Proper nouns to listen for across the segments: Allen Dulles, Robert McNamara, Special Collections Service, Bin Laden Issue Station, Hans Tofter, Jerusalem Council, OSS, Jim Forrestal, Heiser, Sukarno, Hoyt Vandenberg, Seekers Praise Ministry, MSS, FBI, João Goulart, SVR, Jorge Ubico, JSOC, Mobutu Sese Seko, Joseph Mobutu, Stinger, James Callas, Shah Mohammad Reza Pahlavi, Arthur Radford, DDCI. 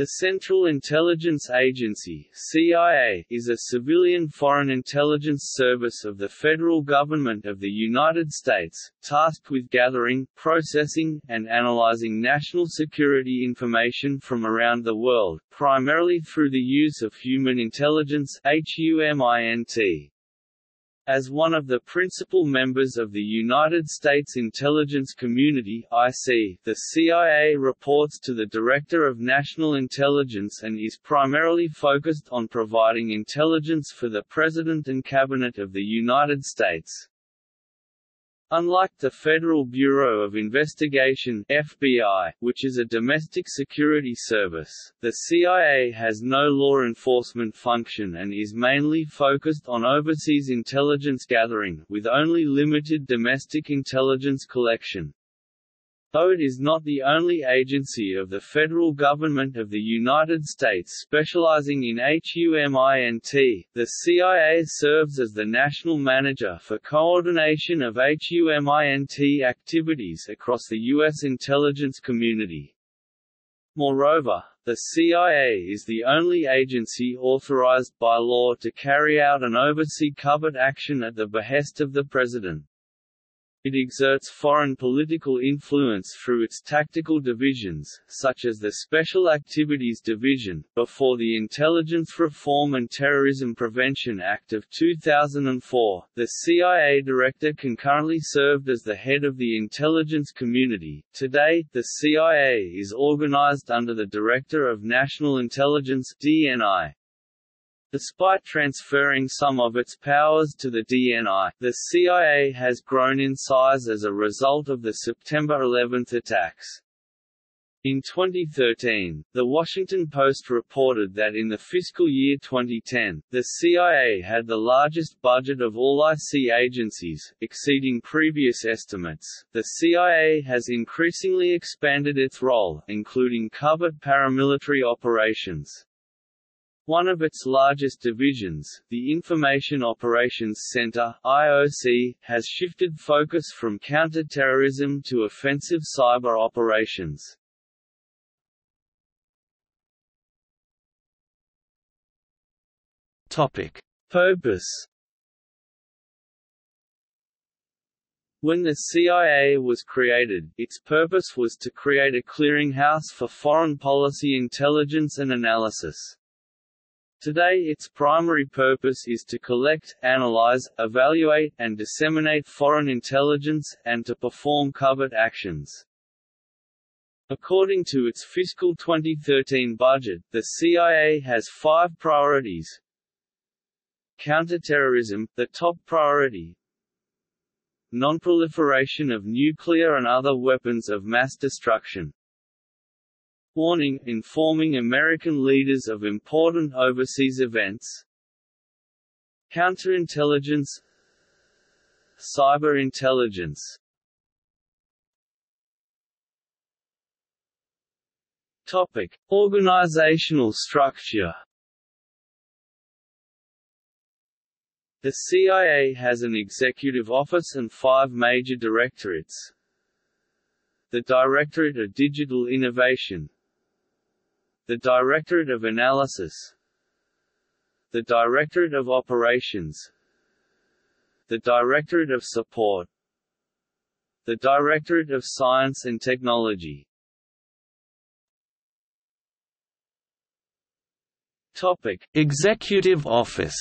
The Central Intelligence Agency (CIA) is a civilian foreign intelligence service of the federal government of the United States, tasked with gathering, processing, and analyzing national security information from around the world, primarily through the use of human intelligence (HUMINT). As one of the principal members of the United States Intelligence Community (IC), the CIA reports to the Director of National Intelligence and is primarily focused on providing intelligence for the President and Cabinet of the United States. Unlike the Federal Bureau of Investigation (FBI), which is a domestic security service, the CIA has no law enforcement function and is mainly focused on overseas intelligence gathering, with only limited domestic intelligence collection. Though it is not the only agency of the federal government of the United States specializing in HUMINT, the CIA serves as the national manager for coordination of HUMINT activities across the U.S. intelligence community. Moreover, the CIA is the only agency authorized by law to carry out and oversee covert action at the behest of the President. It exerts foreign political influence through its tactical divisions, such as the Special Activities Division. Before the Intelligence Reform and Terrorism Prevention Act of 2004, the CIA director concurrently served as the head of the intelligence community. Today, the CIA is organized under the Director of National Intelligence (DNI). Despite transferring some of its powers to the DNI, the CIA has grown in size as a result of the September 11 attacks. In 2013, The Washington Post reported that in the fiscal year 2010, the CIA had the largest budget of all IC agencies, exceeding previous estimates. The CIA has increasingly expanded its role, including covert paramilitary operations. One of its largest divisions, the Information Operations Center (IOC), has shifted focus from counterterrorism to offensive cyber operations. Topic: Purpose. When the CIA was created, its purpose was to create a clearinghouse for foreign policy intelligence and analysis. Today its primary purpose is to collect, analyze, evaluate, and disseminate foreign intelligence, and to perform covert actions. According to its fiscal 2013 budget, the CIA has 5 priorities. Counterterrorism, the top priority. Nonproliferation of nuclear and other weapons of mass destruction. Warning, informing American leaders of important overseas events. Counterintelligence. Cyber intelligence. Topic: Organizational structure. The CIA has an executive office and 5 major directorates. The Directorate of Digital Innovation, the Directorate of Analysis, the Directorate of Operations, the Directorate of Support, the Directorate of Science and Technology. Topic: Executive Office.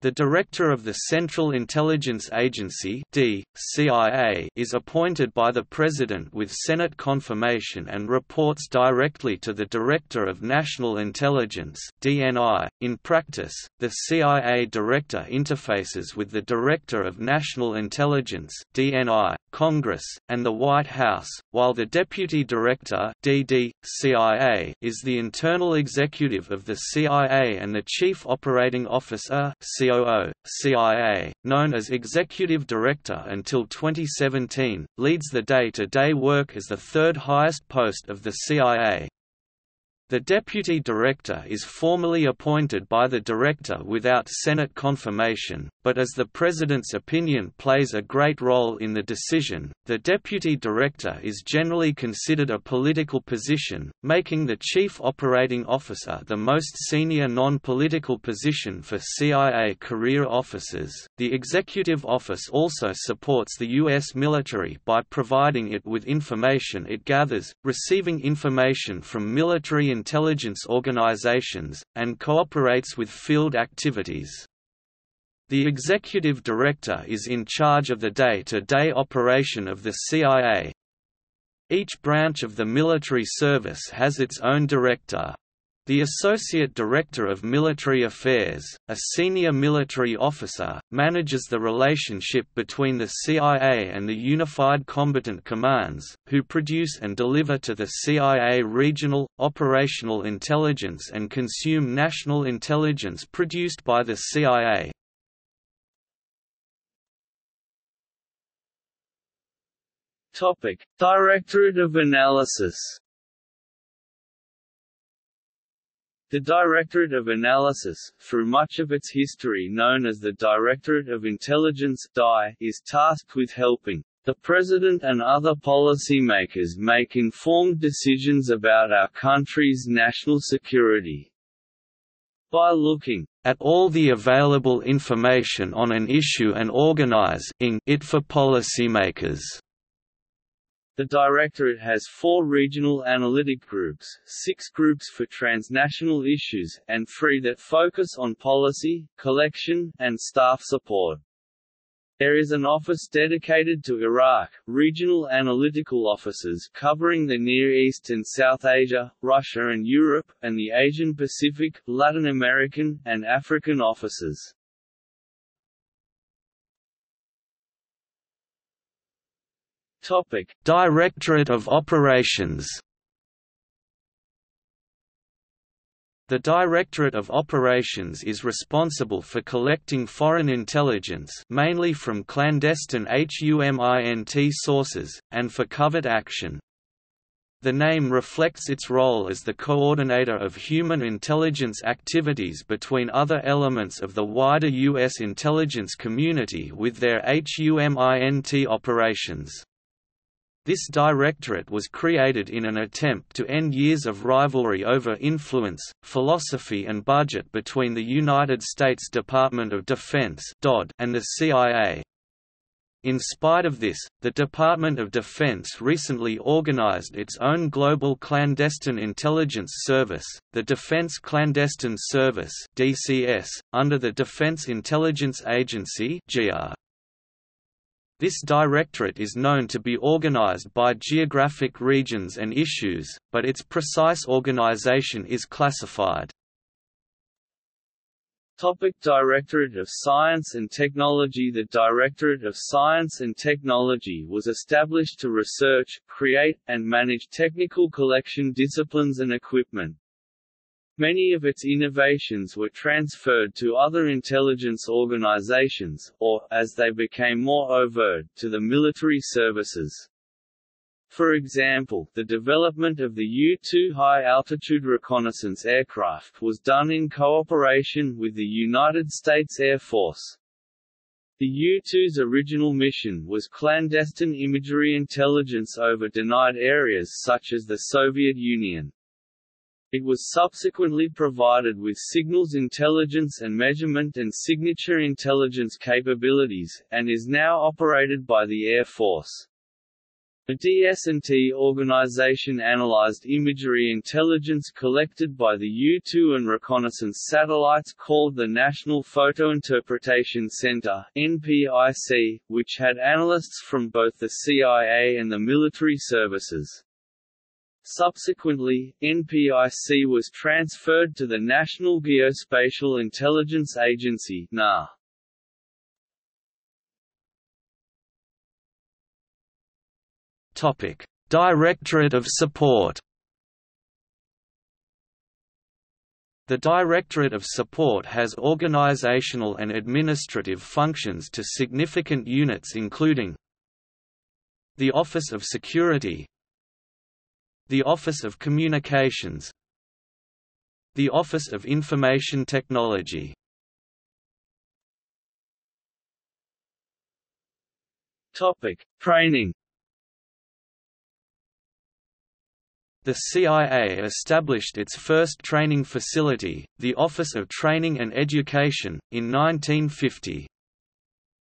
The Director of the Central Intelligence Agency (CIA) is appointed by the President with Senate confirmation and reports directly to the Director of National Intelligence (DNI). In practice, the CIA Director interfaces with the Director of National Intelligence (DNI), Congress, and the White House, while the Deputy Director (DD/CIA) is the internal executive of the CIA and the Chief Operating Officer (CIA), known as Executive Director until 2017, leads the day-to-day work as the 3rd highest post of the CIA. The deputy director is formally appointed by the director without Senate confirmation, but as the president's opinion plays a great role in the decision, the deputy director is generally considered a political position, making the chief operating officer the most senior non-political position for CIA career officers. The executive office also supports the U.S. military by providing it with information it gathers, receiving information from military intelligence organizations, and cooperates with field activities. The executive director is in charge of the day-to-day operation of the CIA. Each branch of the military service has its own director. The associate director of military affairs, a senior military officer, manages the relationship between the CIA and the Unified Combatant Commands, who produce and deliver to the CIA regional, operational intelligence and consume national intelligence produced by the CIA. Topic: Directorate of Analysis. The Directorate of Analysis, through much of its history known as the Directorate of Intelligence (DI), is tasked with helping the President and other policymakers make informed decisions about our country's national security. By looking at all the available information on an issue and organizing it for policymakers. The Directorate has 4 regional analytic groups, 6 groups for transnational issues, and 3 that focus on policy, collection, and staff support. There is an office dedicated to Iraq, regional analytical offices covering the Near East and South Asia, Russia and Europe, and the Asian Pacific, Latin American, and African offices. Topic: Directorate of Operations. The Directorate of Operations is responsible for collecting foreign intelligence, mainly from clandestine HUMINT sources, and for covert action. The name reflects its role as the coordinator of human intelligence activities between other elements of the wider U.S. intelligence community with their HUMINT operations. This directorate was created in an attempt to end years of rivalry over influence, philosophy and budget between the United States Department of Defense and the CIA. In spite of this, the Department of Defense recently organized its own global clandestine intelligence service, the Defense Clandestine Service (DCS), under the Defense Intelligence Agency (GR). This directorate is known to be organized by geographic regions and issues, but its precise organization is classified. Topic: Directorate of Science and Technology. The Directorate of Science and Technology was established to research, create, and manage technical collection disciplines and equipment. Many of its innovations were transferred to other intelligence organizations, or, as they became more overt, to the military services. For example, the development of the U-2 high-altitude reconnaissance aircraft was done in cooperation with the United States Air Force. The U-2's original mission was clandestine imagery intelligence over denied areas such as the Soviet Union. It was subsequently provided with signals intelligence and measurement and signature intelligence capabilities, and is now operated by the Air Force. The DS&T organization analyzed imagery intelligence collected by the U-2 and reconnaissance satellites called the National Photo Interpretation Center (NPIC), which had analysts from both the CIA and the military services. Subsequently, NPIC was transferred to the National Geospatial Intelligence Agency (NGA). Topic: Directorate of Support. The Directorate of Support has organizational and administrative functions to significant units including the Office of Security, the Office of Communications, The Office of Information Technology. Training. The CIA established its first training facility, the Office of Training and Education, in 1950.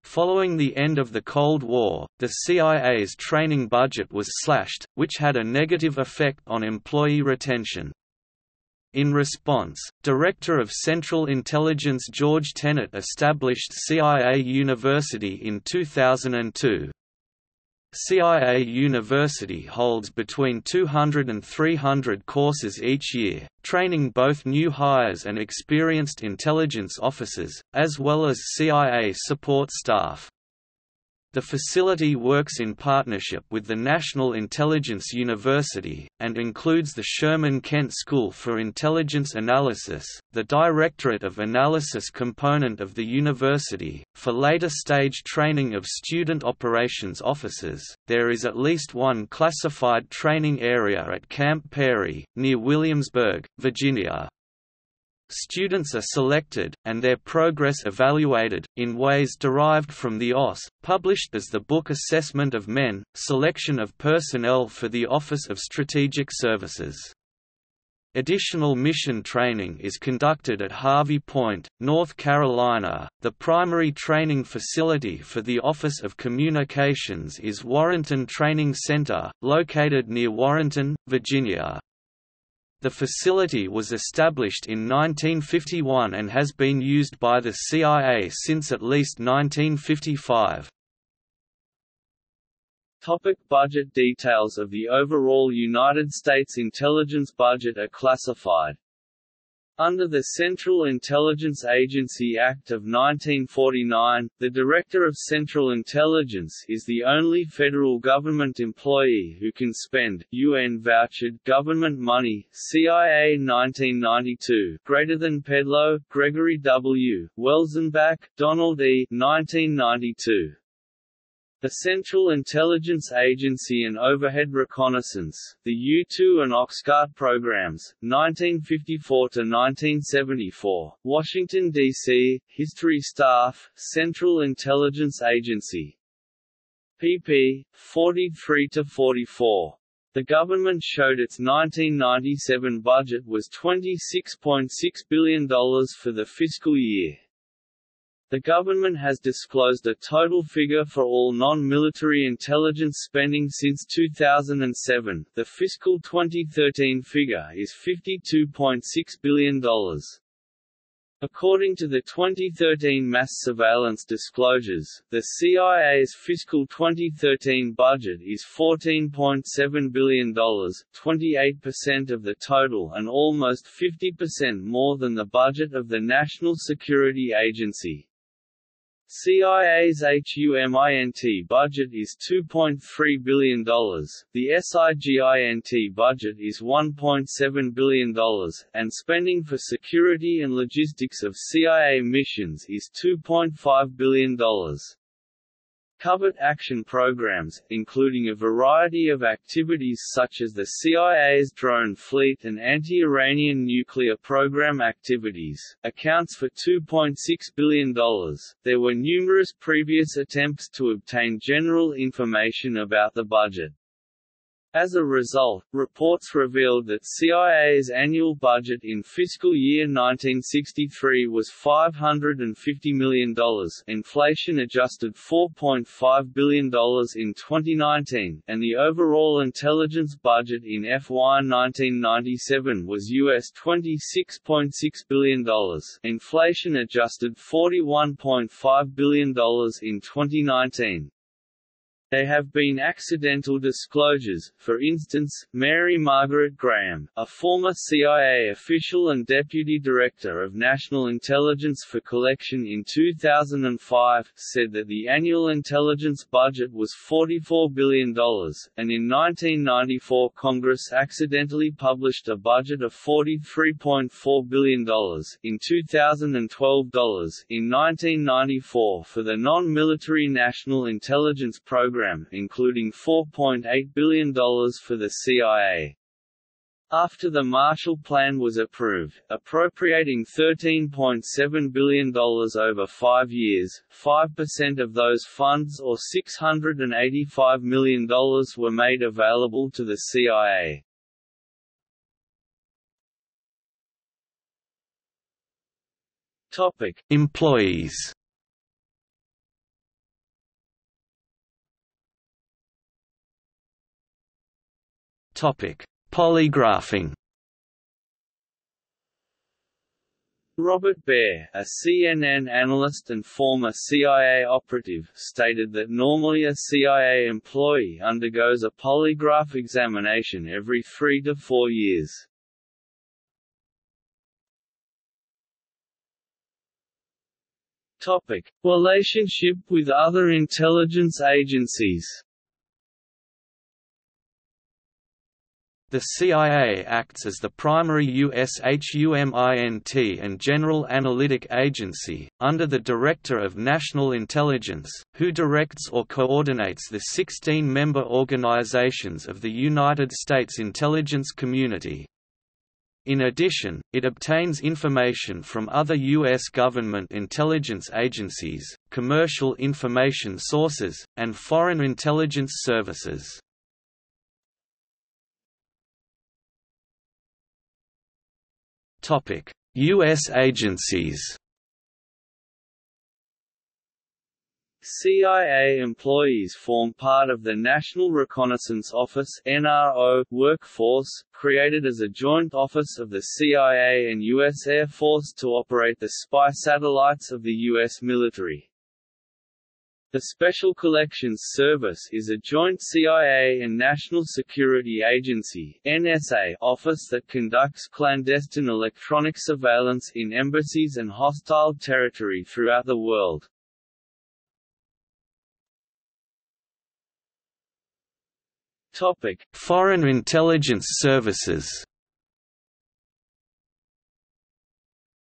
Following the end of the Cold War, the CIA's training budget was slashed, which had a negative effect on employee retention. In response, Director of Central Intelligence George Tenet established CIA University in 2002. CIA University holds between 200 and 300 courses each year, training both new hires and experienced intelligence officers, as well as CIA support staff. The facility works in partnership with the National Intelligence University, and includes the Sherman-Kent School for Intelligence Analysis, the Directorate of Analysis component of the university. For later stage training of student operations officers, there is at least one classified training area at Camp Perry, near Williamsburg, Virginia. Students are selected, and their progress evaluated, in ways derived from the OSS, published as the book Assessment of Men, Selection of Personnel for the Office of Strategic Services. Additional mission training is conducted at Harvey Point, North Carolina. The primary training facility for the Office of Communications is Warrenton Training Center, located near Warrenton, Virginia. The facility was established in 1951 and has been used by the CIA since at least 1955. Topic: budget. Details of the overall United States intelligence budget are classified. Under the Central Intelligence Agency Act of 1949, the Director of Central Intelligence is the only federal government employee who can spend UN-vouchered government money. CIA 1992, greater than Pedlow, Gregory W., Welzenbach, Donald E. 1992. The Central Intelligence Agency and Overhead Reconnaissance, the U-2 and Oxcart programs, 1954–1974, Washington, D.C., History Staff, Central Intelligence Agency. pp. 43–44. The government showed its 1997 budget was $26.6 billion for the fiscal year. The government has disclosed a total figure for all non-military intelligence spending since 2007. The fiscal 2013 figure is $52.6 billion. According to the 2013 mass surveillance disclosures, the CIA's fiscal 2013 budget is $14.7 billion, 28% of the total and almost 50% more than the budget of the National Security Agency. CIA's HUMINT budget is $2.3 billion, the SIGINT budget is $1.7 billion, and spending for security and logistics of CIA missions is $2.5 billion. Covert action programs, including a variety of activities such as the CIA's drone fleet and anti-Iranian nuclear program activities, accounts for $2.6 billion. There were numerous previous attempts to obtain general information about the budget. As a result, reports revealed that CIA's annual budget in fiscal year 1963 was $550 million, inflation-adjusted $4.5 billion in 2019, and the overall intelligence budget in FY 1997 was US $26.6 billion, inflation-adjusted $41.5 billion in 2019. They have been accidental disclosures. For instance, Mary Margaret Graham, a former CIA official and deputy director of National Intelligence for Collection in 2005, said that the annual intelligence budget was $44 billion, and in 1994 Congress accidentally published a budget of $43.4 billion, in 2012 dollars, in 1994 for the non-military National Intelligence Program, including $4.8 billion for the CIA. After the Marshall Plan was approved, appropriating $13.7 billion over 5 years, 5% of those funds or $685 million were made available to the CIA. Employees. Polygraphing. Robert Baer, a CNN analyst and former CIA operative, stated that normally a CIA employee undergoes a polygraph examination every 3 to 4 years. Relationship with other intelligence agencies. The CIA acts as the primary U.S. HUMINT and General Analytic Agency, under the Director of National Intelligence, who directs or coordinates the 16-member organizations of the United States intelligence community. In addition, it obtains information from other U.S. government intelligence agencies, commercial information sources, and foreign intelligence services. U.S. agencies. CIA employees form part of the National Reconnaissance Office (NRO) workforce, created as a joint office of the CIA and U.S. Air Force to operate the spy satellites of the U.S. military. The Special Collections Service is a joint CIA and National Security Agency (NSA) office that conducts clandestine electronic surveillance in embassies and hostile territory throughout the world. Foreign intelligence services.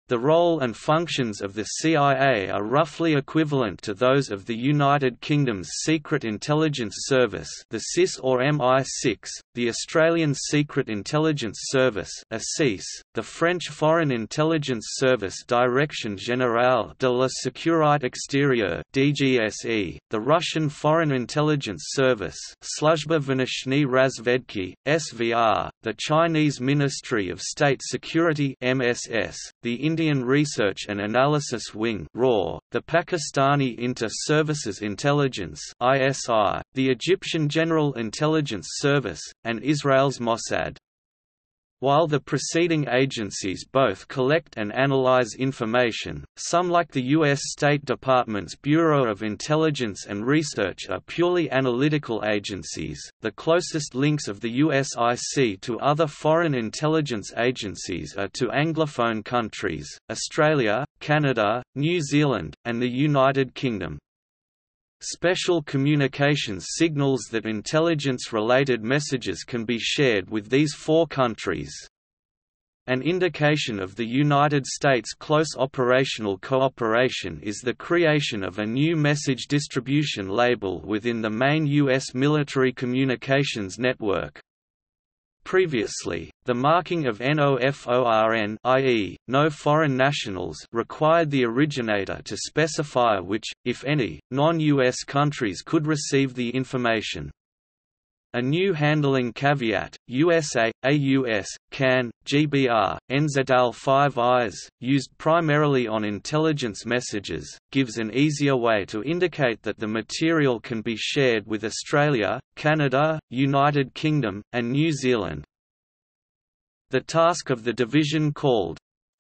The role and functions of the CIA are roughly equivalent to those of the United Kingdom's Secret Intelligence Service, the SIS or MI6, the Australian Secret Intelligence Service, ASIS, the French Foreign Intelligence Service Direction Générale de la Sécurité Extérieure, DGSE, the Russian Foreign Intelligence Service, Sluzhba Vaneshchny Razvedki, SVR, the Chinese Ministry of State Security, MSS, the Indian Research and Analysis Wing (RAW), the Pakistani Inter-Services Intelligence (ISI), the Egyptian General Intelligence Service, and Israel's Mossad. While the preceding agencies both collect and analyze information, some like the U.S. State Department's Bureau of Intelligence and Research are purely analytical agencies. The closest links of the USIC to other foreign intelligence agencies are to Anglophone countries, Australia, Canada, New Zealand, and the United Kingdom. Special communications signals that intelligence-related messages can be shared with these 4 countries. An indication of the United States' close operational cooperation is the creation of a new message distribution label within the main U.S. military communications network. Previously, the marking of NOFORN, i.e., no foreign nationals, required the originator to specify which, if any, non-US countries could receive the information. A new handling caveat, USA, AUS, CAN, GBR, NZL5Is, used primarily on intelligence messages, gives an easier way to indicate that the material can be shared with Australia, Canada, United Kingdom, and New Zealand. The task of the division called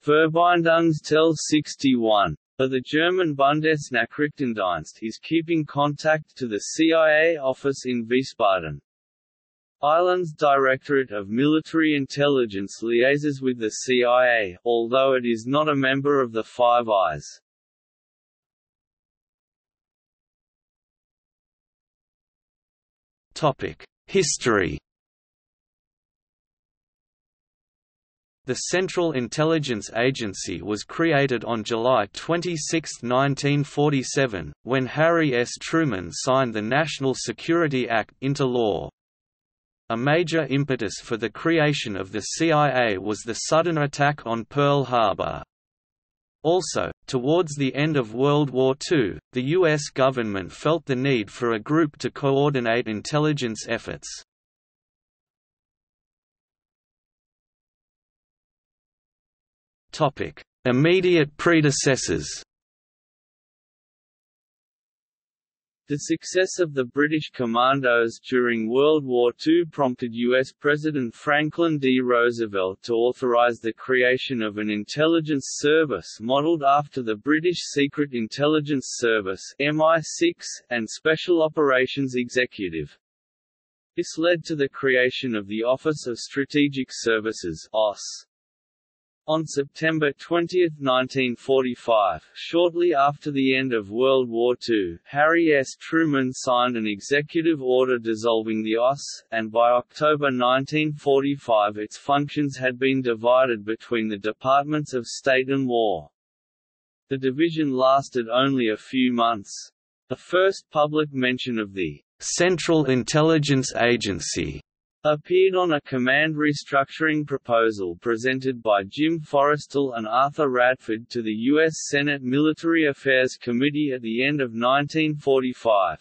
Verbeindungsstelle 61 of the German Bundesnachrichtendienst is keeping contact to the CIA office in Wiesbaden. Ireland's Directorate of Military Intelligence liaises with the CIA, although it is not a member of the Five Eyes. History. The Central Intelligence Agency was created on July 26, 1947, when Harry S. Truman signed the National Security Act into law. A major impetus for the creation of the CIA was the sudden attack on Pearl Harbor. Also, towards the end of World War II, the U.S. government felt the need for a group to coordinate intelligence efforts. Immediate predecessors. The success of the British commandos during World War II prompted U.S. President Franklin D. Roosevelt to authorize the creation of an intelligence service modeled after the British Secret Intelligence Service (MI6) and Special Operations Executive. This led to the creation of the Office of Strategic Services (OSS). On September 20, 1945, shortly after the end of World War II, Harry S. Truman signed an executive order dissolving the OSS, and by October 1945 its functions had been divided between the Departments of State and War. The division lasted only a few months. The first public mention of the Central Intelligence Agency appeared on a command restructuring proposal presented by Jim Forrestal and Arthur Radford to the U.S. Senate Military Affairs Committee at the end of 1945.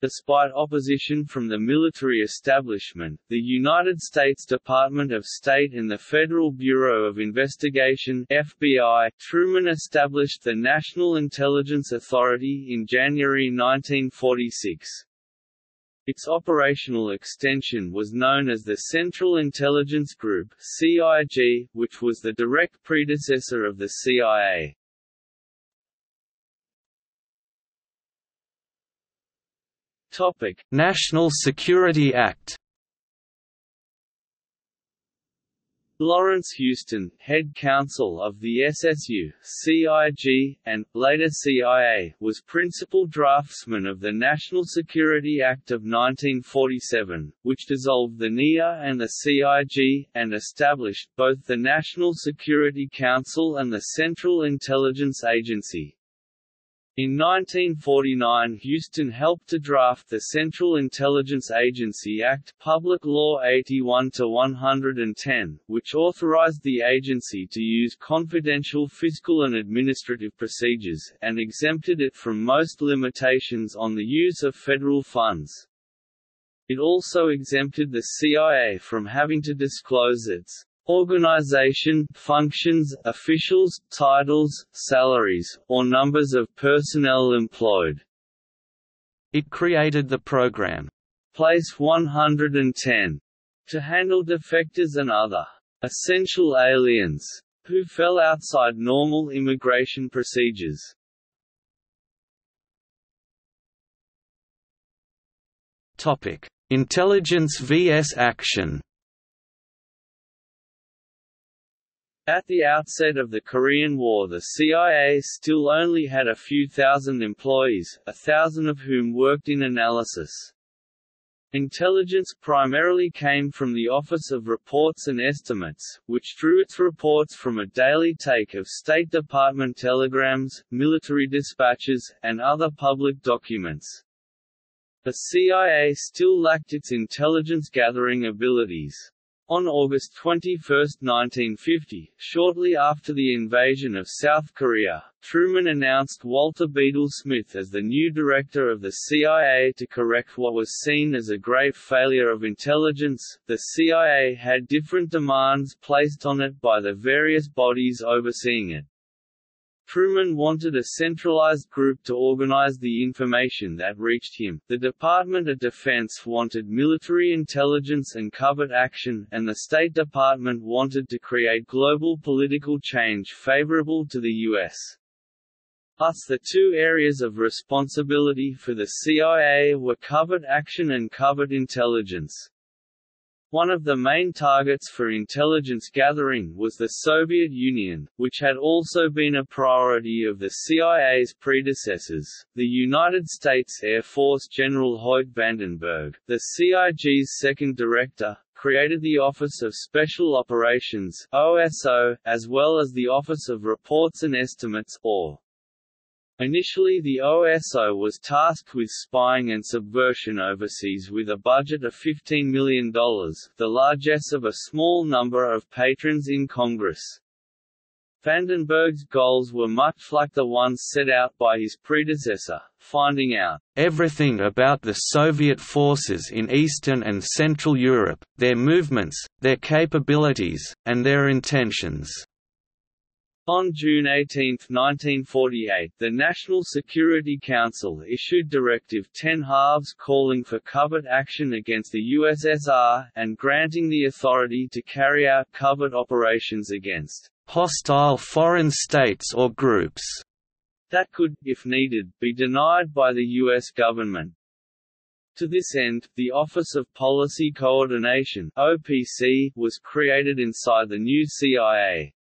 Despite opposition from the military establishment, the United States Department of State and the Federal Bureau of Investigation (FBI), Truman established the National Intelligence Authority in January 1946. Its operational extension was known as the Central Intelligence Group (CIG), which was the direct predecessor of the CIA. Topic: National Security Act. Lawrence Houston, head counsel of the SSU, CIG, and, later CIA, was principal draftsman of the National Security Act of 1947, which dissolved the NEA and the CIG, and established both the National Security Council and the Central Intelligence Agency. In 1949 Houston helped to draft the Central Intelligence Agency Act, Public Law 81-110, which authorized the agency to use confidential fiscal and administrative procedures, and exempted it from most limitations on the use of federal funds. It also exempted the CIA from having to disclose its organization, functions, officials, titles, salaries, or numbers of personnel employed. It created the program Place 110 to handle defectors and other essential aliens who fell outside normal immigration procedures. Topic: Intelligence vs. Action. At the outset of the Korean War, the CIA still only had a few thousand employees, 1,000 of whom worked in analysis. Intelligence primarily came from the Office of Reports and Estimates, which drew its reports from a daily take of State Department telegrams, military dispatches, and other public documents. The CIA still lacked its intelligence-gathering abilities. On August 21, 1950, shortly after the invasion of South Korea, Truman announced Walter Bedell Smith as the new director of the CIA to correct what was seen as a grave failure of intelligence. The CIA had different demands placed on it by the various bodies overseeing it. Truman wanted a centralized group to organize the information that reached him, the Department of Defense wanted military intelligence and covert action, and the State Department wanted to create global political change favorable to the U.S. Thus the two areas of responsibility for the CIA were covert action and covert intelligence. One of the main targets for intelligence gathering was the Soviet Union, which had also been a priority of the CIA's predecessors, the United States Air Force General Hoyt Vandenberg, the CIG's second director, created the Office of Special Operations (OSO), as well as the Office of Reports and Estimates, or Initially the OSO was tasked with spying and subversion overseas with a budget of $15 million, the largesse of a small number of patrons in Congress. Vandenberg's goals were much like the ones set out by his predecessor, finding out everything about the Soviet forces in Eastern and Central Europe, their movements, their capabilities, and their intentions. On June 18, 1948, the National Security Council issued Directive 10(2) calling for covert action against the USSR, and granting the authority to carry out covert operations against hostile foreign states or groups that could, if needed, be denied by the U.S. government. To this end, the Office of Policy Coordination (OPC) was created inside the new CIA.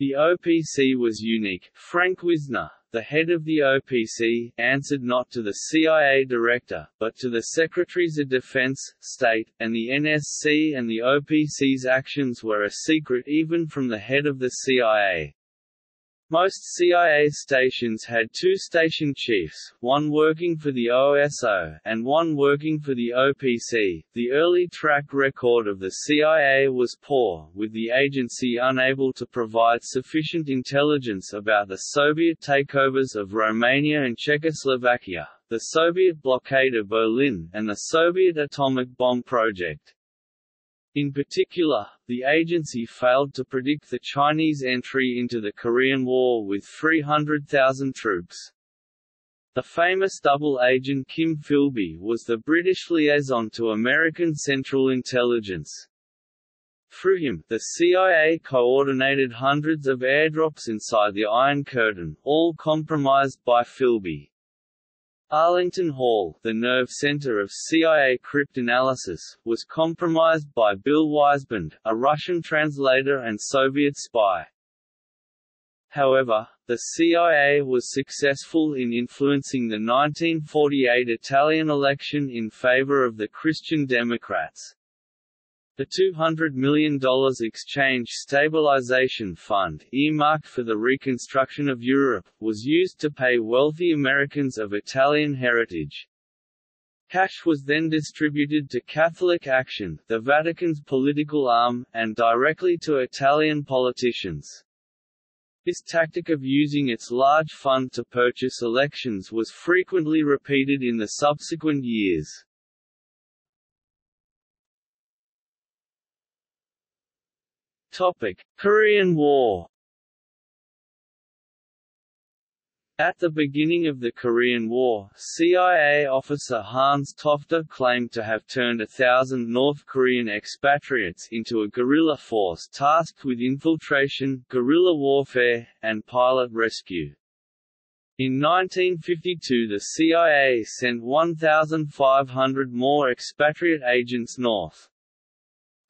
The OPC was unique. Frank Wisner, the head of the OPC, answered not to the CIA director, but to the Secretaries of Defense, State, and the NSC, and the OPC's actions were a secret even from the head of the CIA. Most CIA stations had two station chiefs, one working for the OSO, and one working for the OPC. The early track record of the CIA was poor, with the agency unable to provide sufficient intelligence about the Soviet takeovers of Romania and Czechoslovakia, the Soviet blockade of Berlin, and the Soviet atomic bomb project. In particular, the agency failed to predict the Chinese entry into the Korean War with 300,000 troops. The famous double agent Kim Philby was the British liaison to American Central Intelligence. Through him, the CIA coordinated hundreds of airdrops inside the Iron Curtain, all compromised by Philby. Arlington Hall, the nerve center of CIA cryptanalysis, was compromised by Bill Weisband, a Russian translator and Soviet spy. However, the CIA was successful in influencing the 1948 Italian election in favor of the Christian Democrats. The $200 million Exchange Stabilization Fund, earmarked for the reconstruction of Europe, was used to pay wealthy Americans of Italian heritage. Cash was then distributed to Catholic Action, the Vatican's political arm, and directly to Italian politicians. This tactic of using its large fund to purchase elections was frequently repeated in the subsequent years. Topic: Korean War. At the beginning of the Korean War, CIA officer Hans Tofter claimed to have turned 1,000 North Korean expatriates into a guerrilla force tasked with infiltration, guerrilla warfare, and pilot rescue. In 1952 the CIA sent 1,500 more expatriate agents north.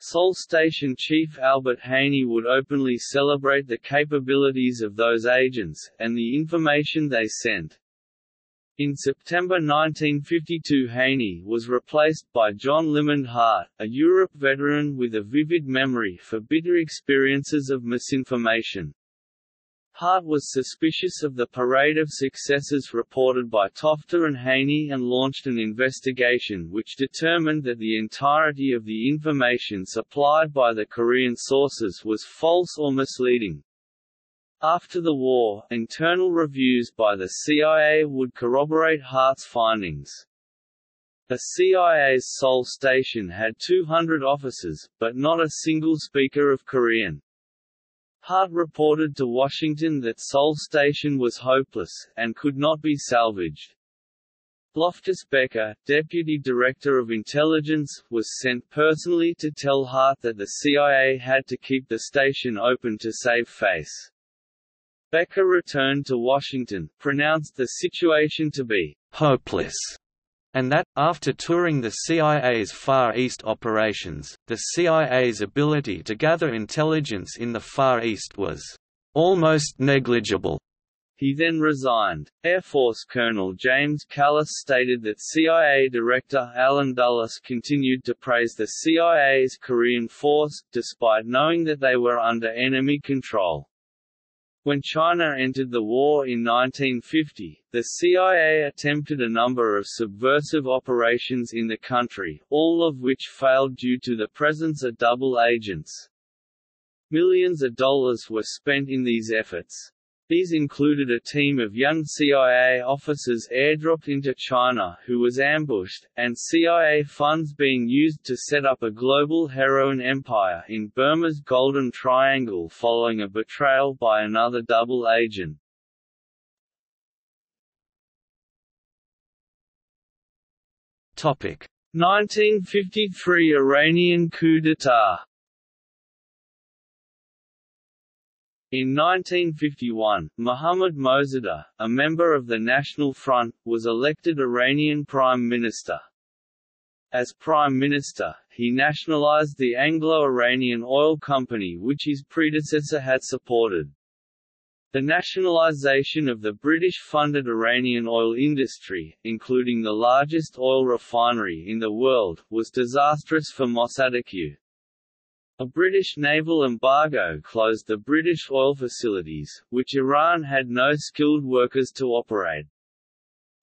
Seoul Station Chief Albert Haney would openly celebrate the capabilities of those agents, and the information they sent. In September 1952 Haney was replaced by John Limond Hart, a Europe veteran with a vivid memory for bitter experiences of misinformation. Hart was suspicious of the parade of successes reported by Tofter and Haney and launched an investigation which determined that the entirety of the information supplied by the Korean sources was false or misleading. After the war, internal reviews by the CIA would corroborate Hart's findings. The CIA's Seoul station had 200 officers, but not a single speaker of Korean. Hart reported to Washington that Seoul Station was hopeless, and could not be salvaged. Loftus Becker, Deputy Director of Intelligence, was sent personally to tell Hart that the CIA had to keep the station open to save face. Becker returned to Washington, pronounced the situation to be hopeless, and that, after touring the CIA's Far East operations, the CIA's ability to gather intelligence in the Far East was almost negligible. He then resigned. Air Force Colonel James Callas stated that CIA Director Allen Dulles continued to praise the CIA's Korean force, despite knowing that they were under enemy control. When China entered the war in 1950, the CIA attempted a number of subversive operations in the country, all of which failed due to the presence of double agents. Millions of dollars were spent in these efforts. These included a team of young CIA officers airdropped into China who was ambushed, and CIA funds being used to set up a global heroin empire in Burma's Golden Triangle following a betrayal by another double agent. Topic: 1953 Iranian coup d'état. In 1951, Mohammad Mosaddegh, a member of the National Front, was elected Iranian Prime Minister. As Prime Minister, he nationalized the Anglo-Iranian Oil Company which his predecessor had supported. The nationalization of the British-funded Iranian oil industry, including the largest oil refinery in the world, was disastrous for Mossadegh. A British naval embargo closed the British oil facilities, which Iran had no skilled workers to operate.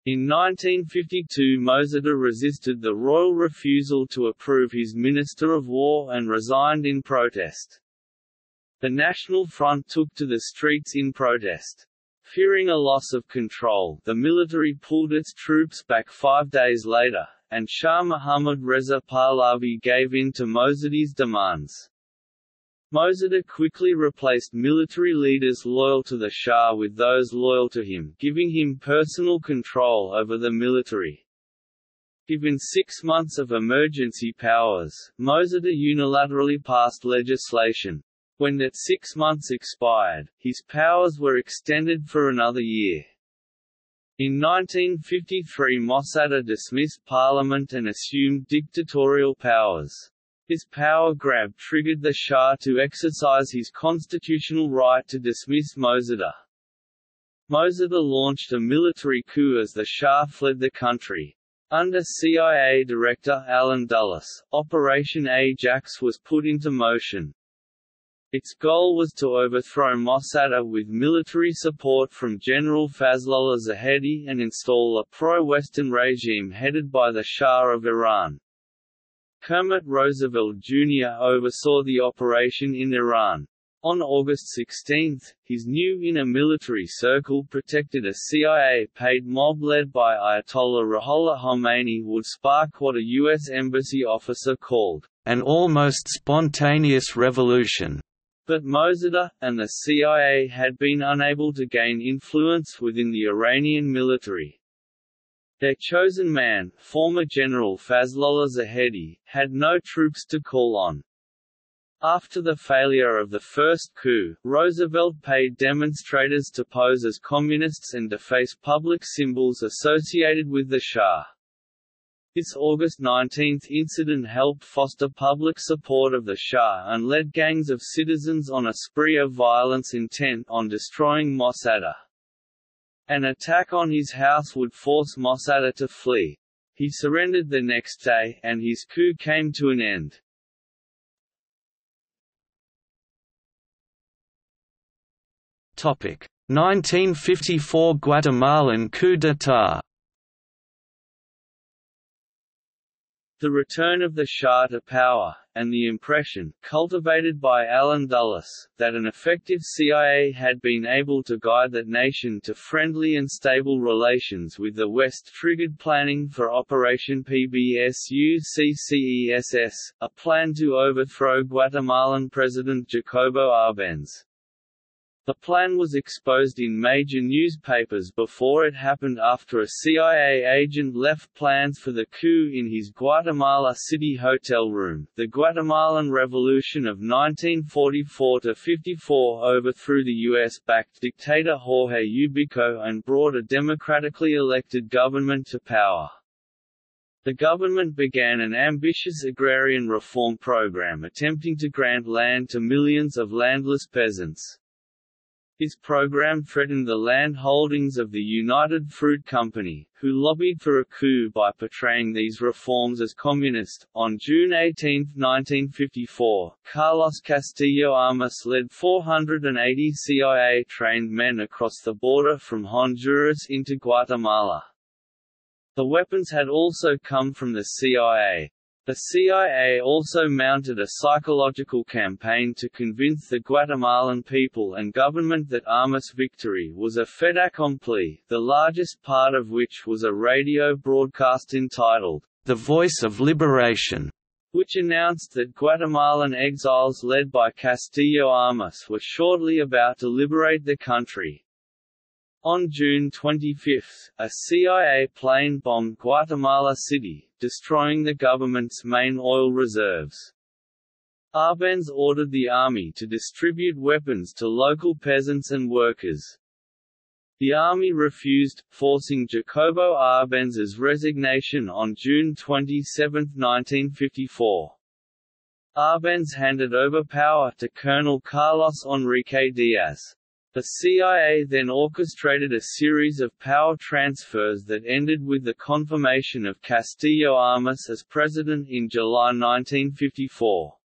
In 1952 Mosaddegh resisted the royal refusal to approve his Minister of War and resigned in protest. The National Front took to the streets in protest. Fearing a loss of control, the military pulled its troops back 5 days later, and Shah Mohammad Reza Pahlavi gave in to Mosaddegh's demands. Mosaddegh quickly replaced military leaders loyal to the Shah with those loyal to him, giving him personal control over the military. Given 6 months of emergency powers, Mosaddegh unilaterally passed legislation. When that 6 months expired, his powers were extended for another year. In 1953 Mosaddegh dismissed parliament and assumed dictatorial powers. His power grab triggered the Shah to exercise his constitutional right to dismiss Mosaddegh. Mosaddegh launched a military coup as the Shah fled the country. Under CIA Director Allen Dulles, Operation Ajax was put into motion. Its goal was to overthrow Mosaddegh with military support from General Fazlollah Zahedi and install a pro-Western regime headed by the Shah of Iran. Kermit Roosevelt, Jr. oversaw the operation in Iran. On August 16, his new inner military circle protected a CIA-paid mob led by Ayatollah Ruhollah Khomeini would spark what a U.S. embassy officer called, "an almost spontaneous revolution." But Mosaddegh, and the CIA had been unable to gain influence within the Iranian military. Their chosen man, former General Fazlollah Zahedi, had no troops to call on. After the failure of the first coup, Roosevelt paid demonstrators to pose as communists and deface public symbols associated with the Shah. This August 19 incident helped foster public support of the Shah and led gangs of citizens on a spree of violence intent on destroying Mosaddegh. An attack on his house would force Mosaddegh to flee. He surrendered the next day, and his coup came to an end. Topic: 1954 Guatemalan coup d'état. The return of the Shah to power, and the impression, cultivated by Allen Dulles, that an effective CIA had been able to guide that nation to friendly and stable relations with the West triggered planning for Operation PBSU-CCESS, a plan to overthrow Guatemalan President Jacobo Arbenz. The plan was exposed in major newspapers before it happened after a CIA agent left plans for the coup in his Guatemala City hotel room. The Guatemalan Revolution of 1944–54 overthrew the US-backed dictator Jorge Ubico and brought a democratically elected government to power. The government began an ambitious agrarian reform program attempting to grant land to millions of landless peasants. His program threatened the land holdings of the United Fruit Company, who lobbied for a coup by portraying these reforms as communist. On June 18, 1954, Carlos Castillo Armas led 480 CIA-trained men across the border from Honduras into Guatemala. The weapons had also come from the CIA. The CIA also mounted a psychological campaign to convince the Guatemalan people and government that Armas' victory was a fait accompli, the largest part of which was a radio broadcast entitled, "The Voice of Liberation," which announced that Guatemalan exiles led by Castillo Armas were shortly about to liberate the country. On June 25, a CIA plane bombed Guatemala City, destroying the government's main oil reserves. Arbenz ordered the army to distribute weapons to local peasants and workers. The army refused, forcing Jacobo Arbenz's resignation on June 27, 1954. Arbenz handed over power to Colonel Carlos Enrique Diaz. The CIA then orchestrated a series of power transfers that ended with the confirmation of Castillo Armas as president in July 1954.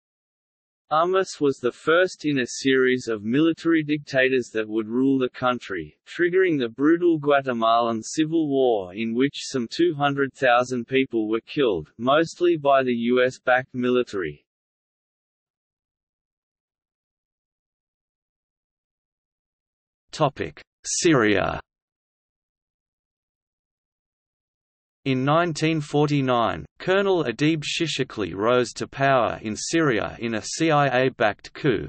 Armas was the first in a series of military dictators that would rule the country, triggering the brutal Guatemalan Civil War in which some 200,000 people were killed, mostly by the US-backed military. Syria. In 1949, Colonel Adib Shishakli rose to power in Syria in a CIA-backed coup.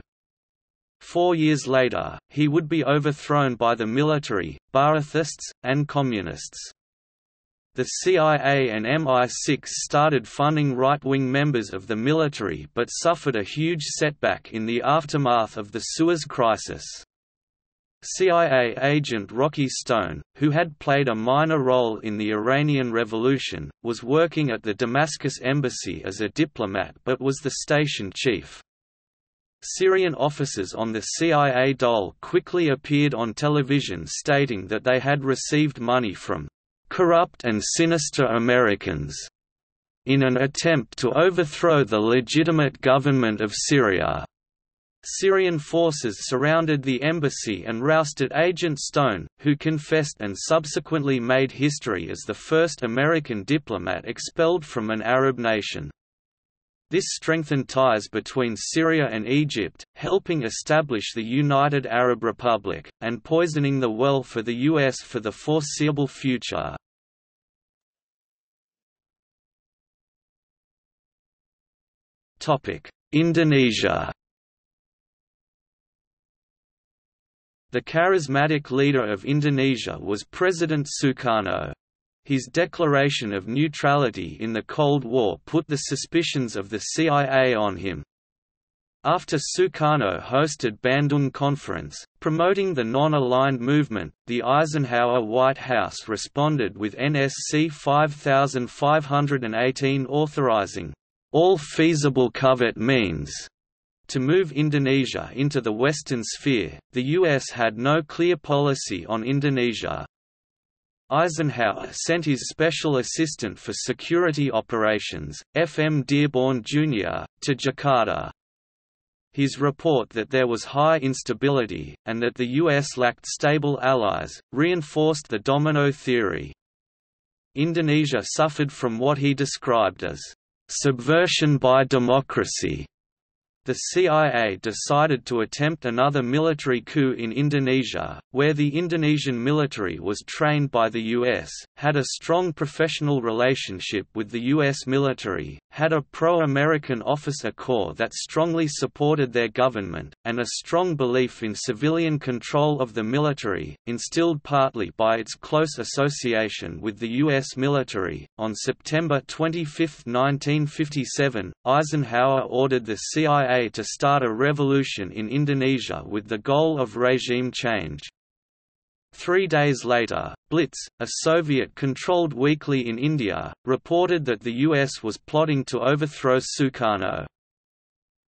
4 years later, he would be overthrown by the military, Ba'athists, and communists. The CIA and MI6 started funding right-wing members of the military but suffered a huge setback in the aftermath of the Suez Crisis. CIA agent Rocky Stone, who had played a minor role in the Iranian Revolution, was working at the Damascus embassy as a diplomat but was the station chief. Syrian officers on the CIA dole quickly appeared on television stating that they had received money from "corrupt and sinister Americans" in an attempt to overthrow the legitimate government of Syria. Syrian forces surrounded the embassy and rousted Agent Stone, who confessed and subsequently made history as the first American diplomat expelled from an Arab nation. This strengthened ties between Syria and Egypt, helping establish the United Arab Republic, and poisoning the well for the U.S. for the foreseeable future. Indonesia. The charismatic leader of Indonesia was President Sukarno. His declaration of neutrality in the Cold War put the suspicions of the CIA on him. After Sukarno hosted Bandung Conference, promoting the non-aligned movement, the Eisenhower White House responded with NSC 5518 authorizing, "all feasible covert means" to move Indonesia into the Western sphere. The U.S. had no clear policy on Indonesia. Eisenhower sent his special assistant for security operations, F. M. Dearborn, Jr., to Jakarta. His report that there was high instability, and that the U.S. lacked stable allies, reinforced the domino theory. Indonesia suffered from what he described as, "subversion by democracy." The CIA decided to attempt another military coup in Indonesia, where the Indonesian military was trained by the U.S., had a strong professional relationship with the U.S. military, had a pro-American officer corps that strongly supported their government, and a strong belief in civilian control of the military, instilled partly by its close association with the U.S. military. On September 25, 1957, Eisenhower ordered the CIA to start a revolution in Indonesia with the goal of regime change. 3 days later, Blitz, a Soviet-controlled weekly in India, reported that the U.S. was plotting to overthrow Sukarno.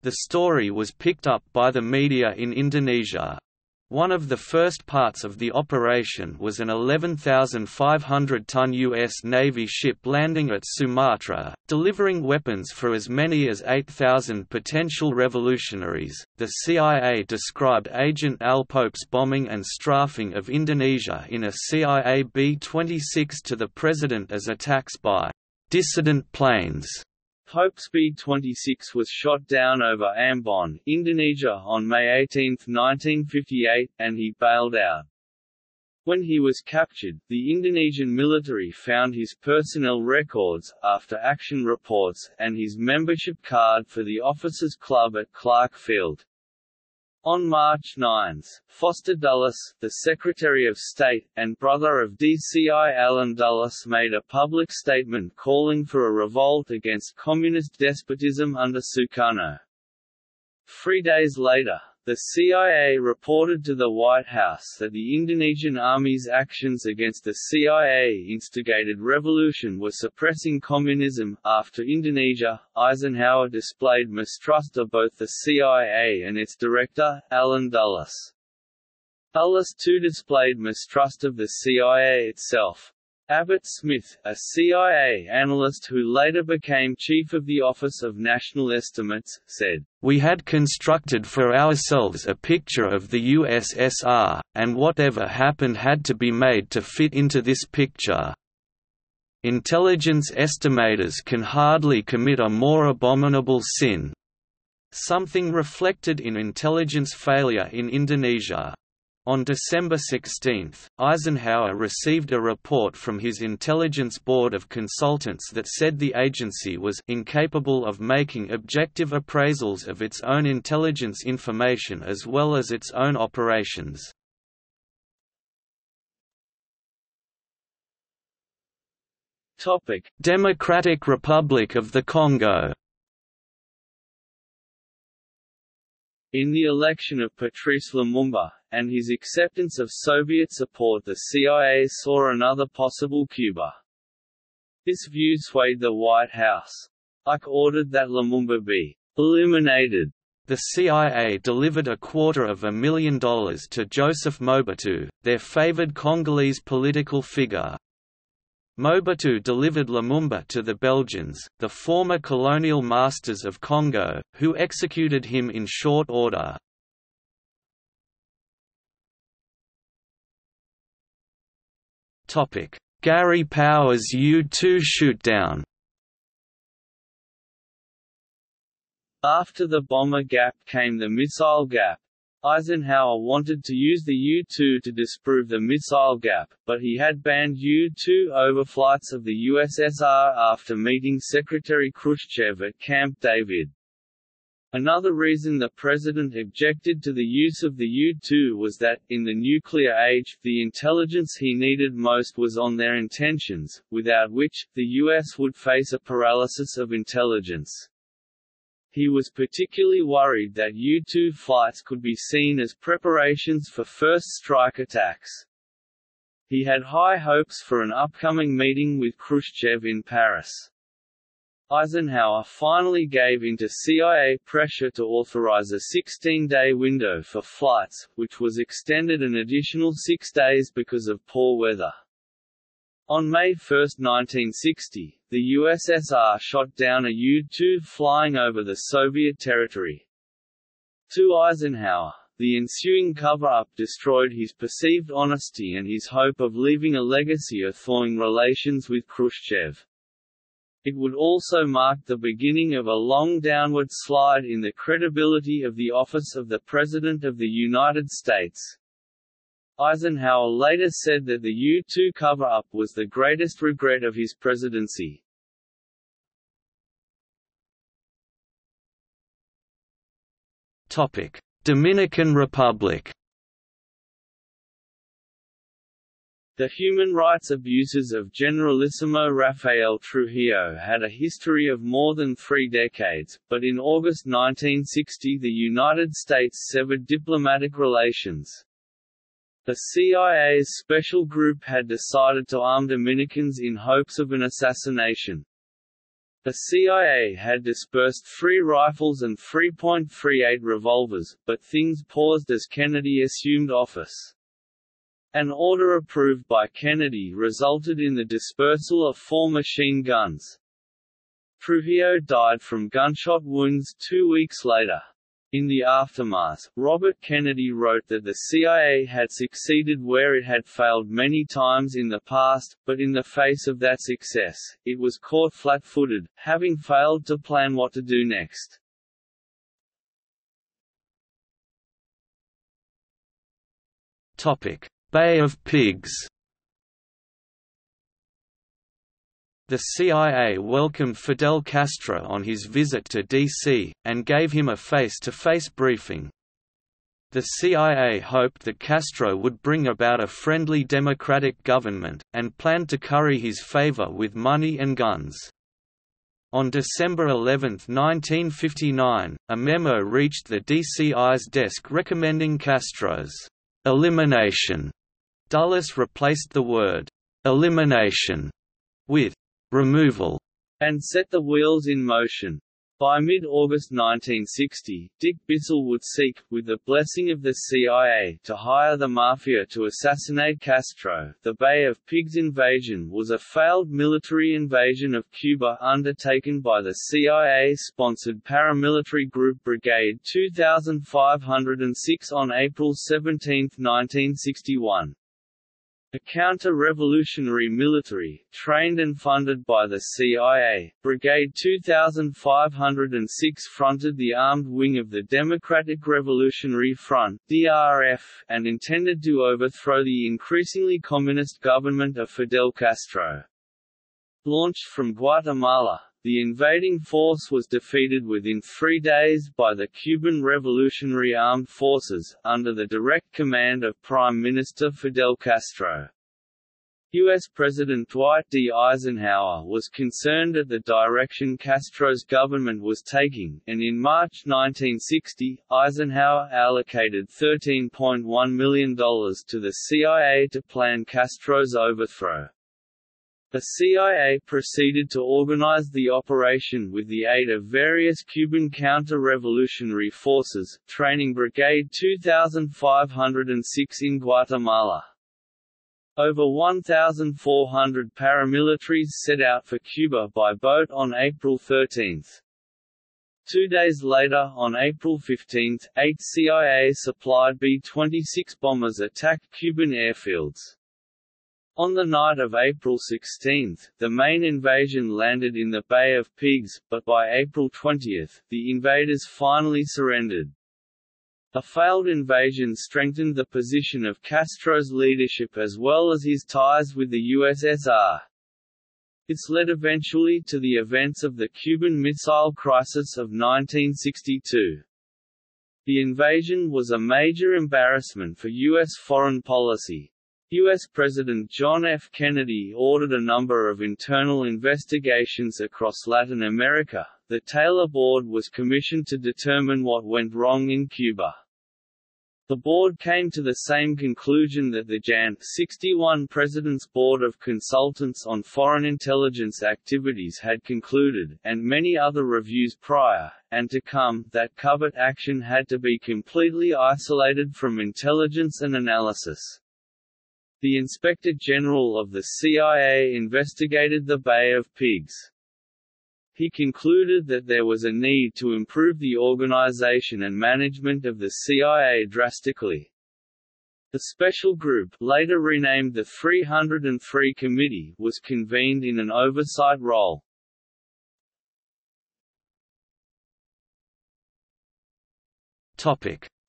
The story was picked up by the media in Indonesia. One of the first parts of the operation was an 11,500-ton U.S. Navy ship landing at Sumatra, delivering weapons for as many as 8,000 potential revolutionaries. The CIA described Agent Al Pope's bombing and strafing of Indonesia in a CIA B-26 to the president as attacks by dissident planes. Pope's B-26 was shot down over Ambon, Indonesia on May 18, 1958, and he bailed out. When he was captured, the Indonesian military found his personnel records, after action reports, and his membership card for the Officers' Club at Clark Field. On March 9, Foster Dulles, the Secretary of State, and brother of DCI Allen Dulles made a public statement calling for a revolt against communist despotism under Sukarno. 3 days later, the CIA reported to the White House that the Indonesian Army's actions against the CIA-instigated revolution were suppressing communism. After Indonesia, Eisenhower displayed mistrust of both the CIA and its director, Allen Dulles. Dulles too displayed mistrust of the CIA itself. Abbott Smith, a CIA analyst who later became chief of the Office of National Estimates, said, "We had constructed for ourselves a picture of the USSR, and whatever happened had to be made to fit into this picture. Intelligence estimators can hardly commit a more abominable sin." Something reflected in intelligence failure in Indonesia. On December 16, Eisenhower received a report from his Intelligence Board of Consultants that said the agency was incapable of making objective appraisals of its own intelligence information as well as its own operations. Democratic Republic of the Congo. In the election of Patrice Lumumba, and his acceptance of Soviet support, the CIA saw another possible Cuba. This view swayed the White House. Ike ordered that Lumumba be eliminated. The CIA delivered $250,000 to Joseph Mobutu, their favored Congolese political figure. Mobutu delivered Lumumba to the Belgians, the former colonial masters of Congo, who executed him in short order. Gary Powers U-2 shootdown. After the bomber gap came the missile gap. Eisenhower wanted to use the U-2 to disprove the missile gap, but he had banned U-2 overflights of the USSR after meeting Secretary Khrushchev at Camp David. Another reason the president objected to the use of the U-2 was that, in the nuclear age, the intelligence he needed most was on their intentions, without which, the U.S. would face a paralysis of intelligence. He was particularly worried that U-2 flights could be seen as preparations for first strike attacks. He had high hopes for an upcoming meeting with Khrushchev in Paris. Eisenhower finally gave in to CIA pressure to authorize a 16-day window for flights, which was extended an additional 6 days because of poor weather. On May 1, 1960, the USSR shot down a U-2 flying over the Soviet territory. To Eisenhower, the ensuing cover-up destroyed his perceived honesty and his hope of leaving a legacy of thawing relations with Khrushchev. It would also mark the beginning of a long downward slide in the credibility of the office of the President of the United States. Eisenhower later said that the U-2 cover-up was the greatest regret of his presidency. Dominican Republic. The human rights abuses of Generalissimo Rafael Trujillo had a history of more than 3 decades, but in August 1960 the United States severed diplomatic relations. The CIA's special group had decided to arm Dominicans in hopes of an assassination. The CIA had dispersed 3 rifles and 3.38 revolvers, but things paused as Kennedy assumed office. An order approved by Kennedy resulted in the dispersal of 4 machine guns. Trujillo died from gunshot wounds 2 weeks later. In the aftermath, Robert Kennedy wrote that the CIA had succeeded where it had failed many times in the past, but in the face of that success, it was caught flat-footed, having failed to plan what to do next. Bay of Pigs. The CIA welcomed Fidel Castro on his visit to D.C., and gave him a face-to-face briefing. The CIA hoped that Castro would bring about a friendly democratic government, and planned to curry his favor with money and guns. On December 11, 1959, a memo reached the DCI's desk recommending Castro's elimination. Dulles replaced the word elimination with removal, and set the wheels in motion. By mid-August 1960, Dick Bissell would seek, with the blessing of the CIA, to hire the Mafia to assassinate Castro. The Bay of Pigs invasion was a failed military invasion of Cuba undertaken by the CIA-sponsored paramilitary group Brigade 2506 on April 17, 1961. A counter-revolutionary military, trained and funded by the CIA, Brigade 2506 fronted the armed wing of the Democratic Revolutionary Front (DRF) and intended to overthrow the increasingly communist government of Fidel Castro. Launched from Guatemala, the invading force was defeated within 3 days by the Cuban Revolutionary Armed Forces, under the direct command of Prime Minister Fidel Castro. U.S. President Dwight D. Eisenhower was concerned at the direction Castro's government was taking, and in March 1960, Eisenhower allocated $13.1 million to the CIA to plan Castro's overthrow. The CIA proceeded to organize the operation with the aid of various Cuban counter-revolutionary forces, training Brigade 2506 in Guatemala. Over 1,400 paramilitaries set out for Cuba by boat on April 13. 2 days later, on April 15, 8 CIA-supplied B-26 bombers attacked Cuban airfields. On the night of April 16, the main invasion landed in the Bay of Pigs, but by April 20, the invaders finally surrendered. The failed invasion strengthened the position of Castro's leadership as well as his ties with the USSR. This led eventually to the events of the Cuban Missile Crisis of 1962. The invasion was a major embarrassment for U.S. foreign policy. U.S. President John F. Kennedy ordered a number of internal investigations across Latin America. The Taylor Board was commissioned to determine what went wrong in Cuba. The board came to the same conclusion that the Jan. 61 President's Board of Consultants on Foreign Intelligence Activities had concluded, and many other reviews prior and to come, that covert action had to be completely isolated from intelligence and analysis. The Inspector General of the CIA investigated the Bay of Pigs. He concluded that there was a need to improve the organization and management of the CIA drastically. The special group, later renamed the 303 Committee, was convened in an oversight role.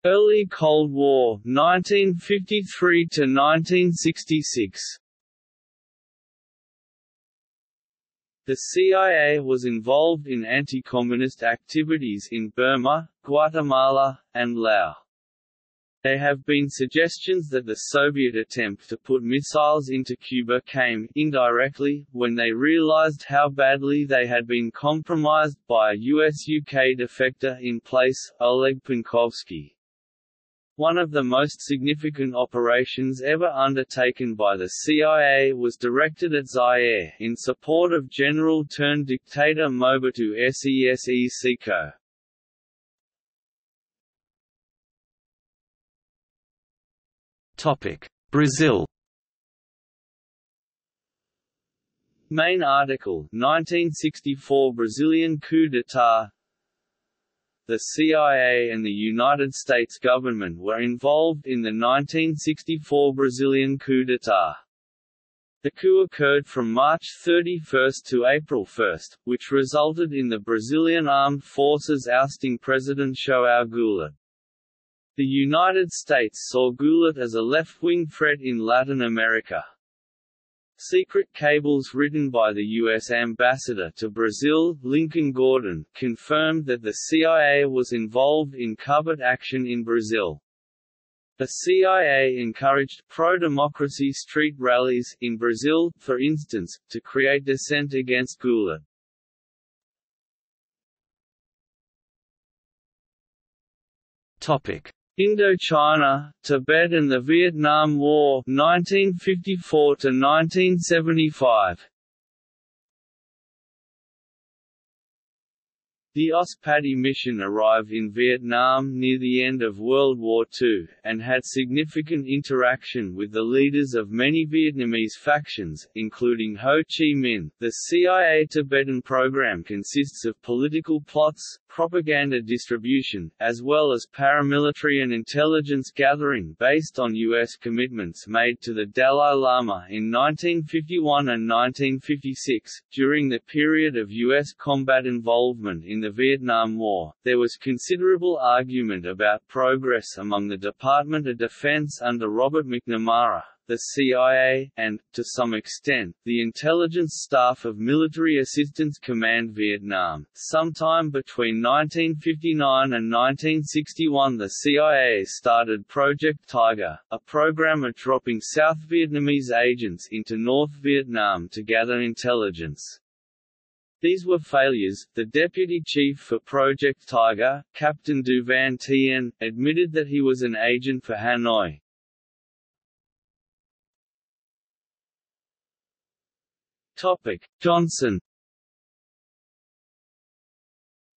Early Cold War, 1953 to 1966. The CIA was involved in anti-communist activities in Burma, Guatemala, and Laos. There have been suggestions that the Soviet attempt to put missiles into Cuba came indirectly when they realized how badly they had been compromised by a US-UK defector in place, Oleg Penkovsky. One of the most significant operations ever undertaken by the CIA was directed at Zaire in support of general-turned-dictator Mobutu Sese Seko. Topic: Brazil. Main article: 1964 Brazilian coup d'état. The CIA and the United States government were involved in the 1964 Brazilian coup d'état. The coup occurred from March 31 to April 1, which resulted in the Brazilian Armed Forces ousting President João Goulart. The United States saw Goulart as a left-wing threat in Latin America. Secret cables written by the U.S. ambassador to Brazil, Lincoln Gordon, confirmed that the CIA was involved in covert action in Brazil. The CIA encouraged pro-democracy street rallies in Brazil, for instance, to create dissent against Goulart. Topic: Indochina, Tibet and the Vietnam War 1954 to 1975. The OS Padi mission arrived in Vietnam near the end of World War II, and had significant interaction with the leaders of many Vietnamese factions, including Ho Chi Minh. The CIA Tibetan program consists of political plots, propaganda distribution, as well as paramilitary and intelligence gathering based on U.S. commitments made to the Dalai Lama in 1951 and 1956. During the period of U.S. combat involvement in the Vietnam War, there was considerable argument about progress among the Department of Defense under Robert McNamara, the CIA, and, to some extent, the intelligence staff of Military Assistance Command Vietnam. Sometime between 1959 and 1961 the CIA started Project Tiger, a program of dropping South Vietnamese agents into North Vietnam to gather intelligence. These were failures. The deputy chief for Project Tiger, Captain Du Van Tien, admitted that he was an agent for Hanoi. Johnson.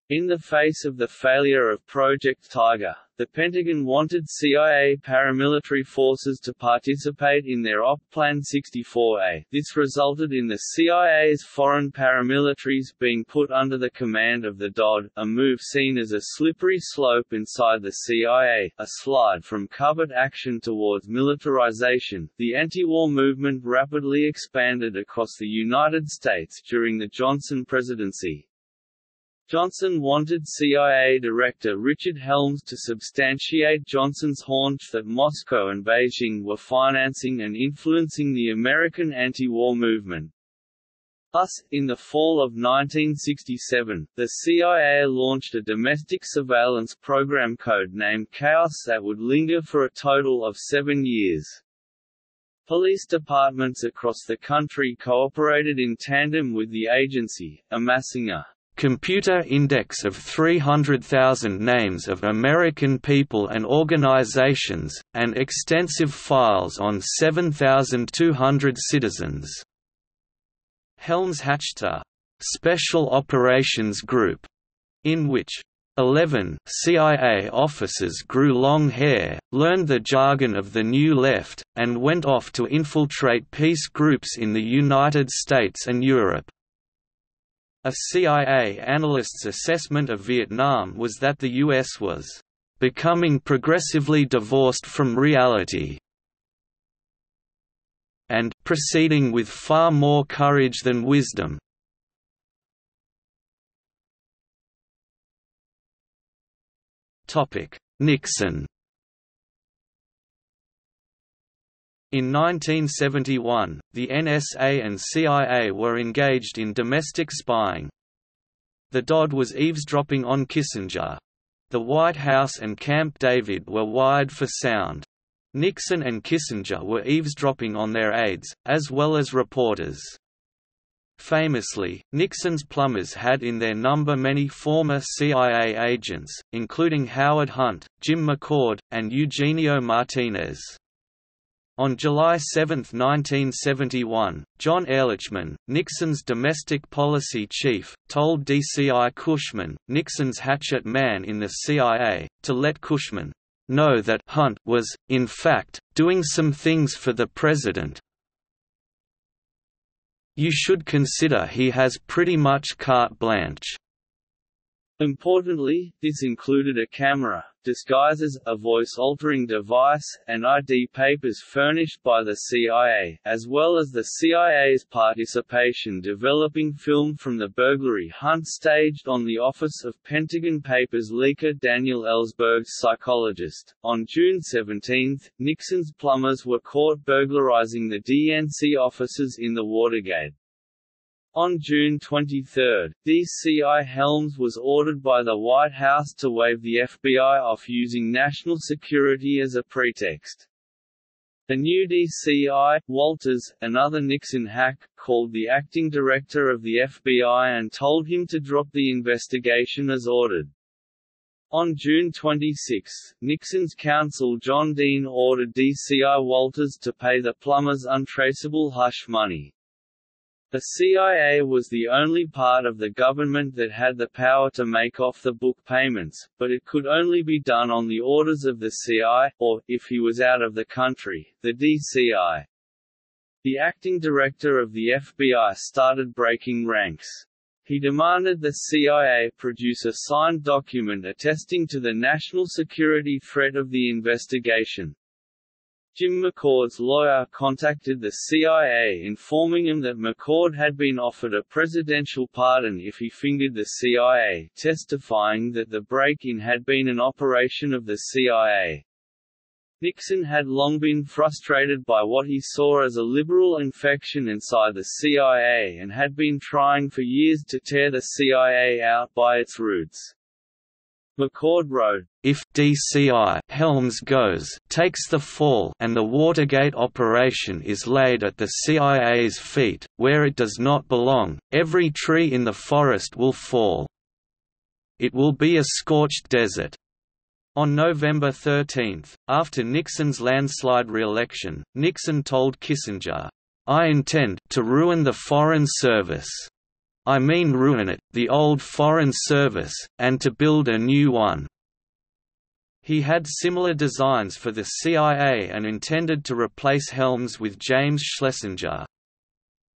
In the face of the failure of Project Tiger, the Pentagon wanted CIA paramilitary forces to participate in their Op. Plan 64A. This resulted in the CIA's foreign paramilitaries being put under the command of the DOD, a move seen as a slippery slope inside the CIA, a slide from covert action towards militarization. The anti-war movement rapidly expanded across the United States during the Johnson presidency. Johnson wanted CIA Director Richard Helms to substantiate Johnson's hunch that Moscow and Beijing were financing and influencing the American anti-war movement. Thus, in the fall of 1967, the CIA launched a domestic surveillance program code-named Chaos that would linger for a total of 7 years. Police departments across the country cooperated in tandem with the agency, amassing a computer index of 300,000 names of American people and organizations, and extensive files on 7,200 citizens. Helms hatched a special operations group, in which 11 CIA officers grew long hair, learned the jargon of the New Left, and went off to infiltrate peace groups in the United States and Europe. A CIA analyst's assessment of Vietnam was that the U.S. was becoming progressively divorced from reality and proceeding with far more courage than wisdom. Nixon. In 1971, the NSA and CIA were engaged in domestic spying. The DOD was eavesdropping on Kissinger. The White House and Camp David were wired for sound. Nixon and Kissinger were eavesdropping on their aides, as well as reporters. Famously, Nixon's plumbers had in their number many former CIA agents, including Howard Hunt, Jim McCord, and Eugenio Martinez. On July 7, 1971, John Ehrlichman, Nixon's domestic policy chief, told DCI Cushman, Nixon's hatchet man in the CIA, to let Cushman know that Hunt was, in fact, doing some things for the president. You should consider he has pretty much carte blanche. Importantly, this included a camera, disguises, a voice-altering device, and ID papers furnished by the CIA, as well as the CIA's participation developing film from the burglary Hunt staged on the office of Pentagon Papers leaker Daniel Ellsberg's psychologist. On June 17, Nixon's plumbers were caught burglarizing the DNC offices in the Watergate. On June 23, DCI Helms was ordered by the White House to waive the FBI off using national security as a pretext. The new DCI, Walters, another Nixon hack, called the acting director of the FBI and told him to drop the investigation as ordered. On June 26, Nixon's counsel John Dean ordered DCI Walters to pay the plumbers untraceable hush money. The CIA was the only part of the government that had the power to make off-the-book payments, but it could only be done on the orders of the CI, or, if he was out of the country, the DCI. The acting director of the FBI started breaking ranks. He demanded the CIA produce a signed document attesting to the national security threat of the investigation. Jim McCord's lawyer contacted the CIA informing him that McCord had been offered a presidential pardon if he fingered the CIA, testifying that the break-in had been an operation of the CIA. Nixon had long been frustrated by what he saw as a liberal infection inside the CIA and had been trying for years to tear the CIA out by its roots. McCord wrote, "If DCI Helms goes, takes the fall, and the Watergate operation is laid at the CIA's feet, where it does not belong, every tree in the forest will fall. It will be a scorched desert." On November 13, after Nixon's landslide re-election, Nixon told Kissinger, "I intend to ruin the Foreign Service. I mean ruin it, the old Foreign Service, and to build a new one." He had similar designs for the CIA and intended to replace Helms with James Schlesinger.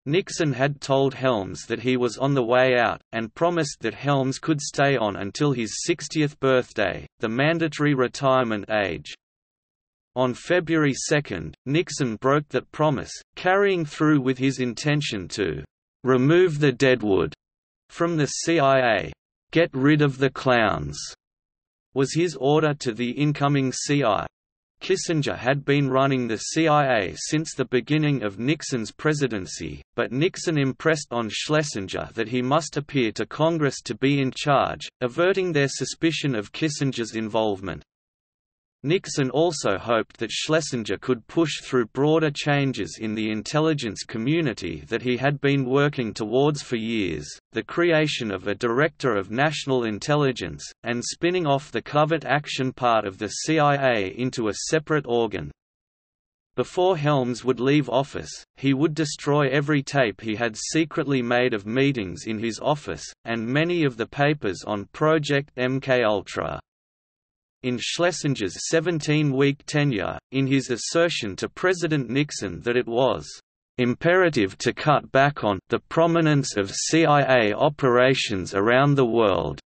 Nixon had told Helms that he was on the way out, and promised that Helms could stay on until his 60th birthday, the mandatory retirement age. On February 2, Nixon broke that promise, carrying through with his intention to remove the deadwood from the CIA. Get rid of the clowns, was his order to the incoming CI. Kissinger had been running the CIA since the beginning of Nixon's presidency, but Nixon impressed on Schlesinger that he must appear to Congress to be in charge, averting their suspicion of Kissinger's involvement. Nixon also hoped that Schlesinger could push through broader changes in the intelligence community that he had been working towards for years, the creation of a Director of National Intelligence, and spinning off the covert action part of the CIA into a separate organ. Before Helms would leave office, he would destroy every tape he had secretly made of meetings in his office, and many of the papers on Project MKUltra. In Schlesinger's 17-week tenure, in his assertion to President Nixon that it was imperative to cut back on the prominence of CIA operations around the world,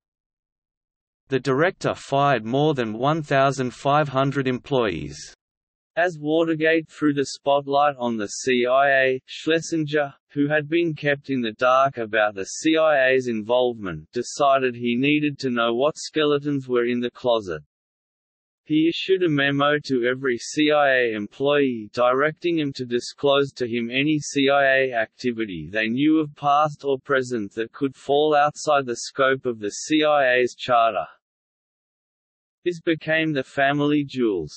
the director fired more than 1,500 employees. As Watergate threw the spotlight on the CIA, Schlesinger, who had been kept in the dark about the CIA's involvement, decided he needed to know what skeletons were in the closet. He issued a memo to every CIA employee directing him to disclose to him any CIA activity they knew of past or present that could fall outside the scope of the CIA's charter. This became the family jewels.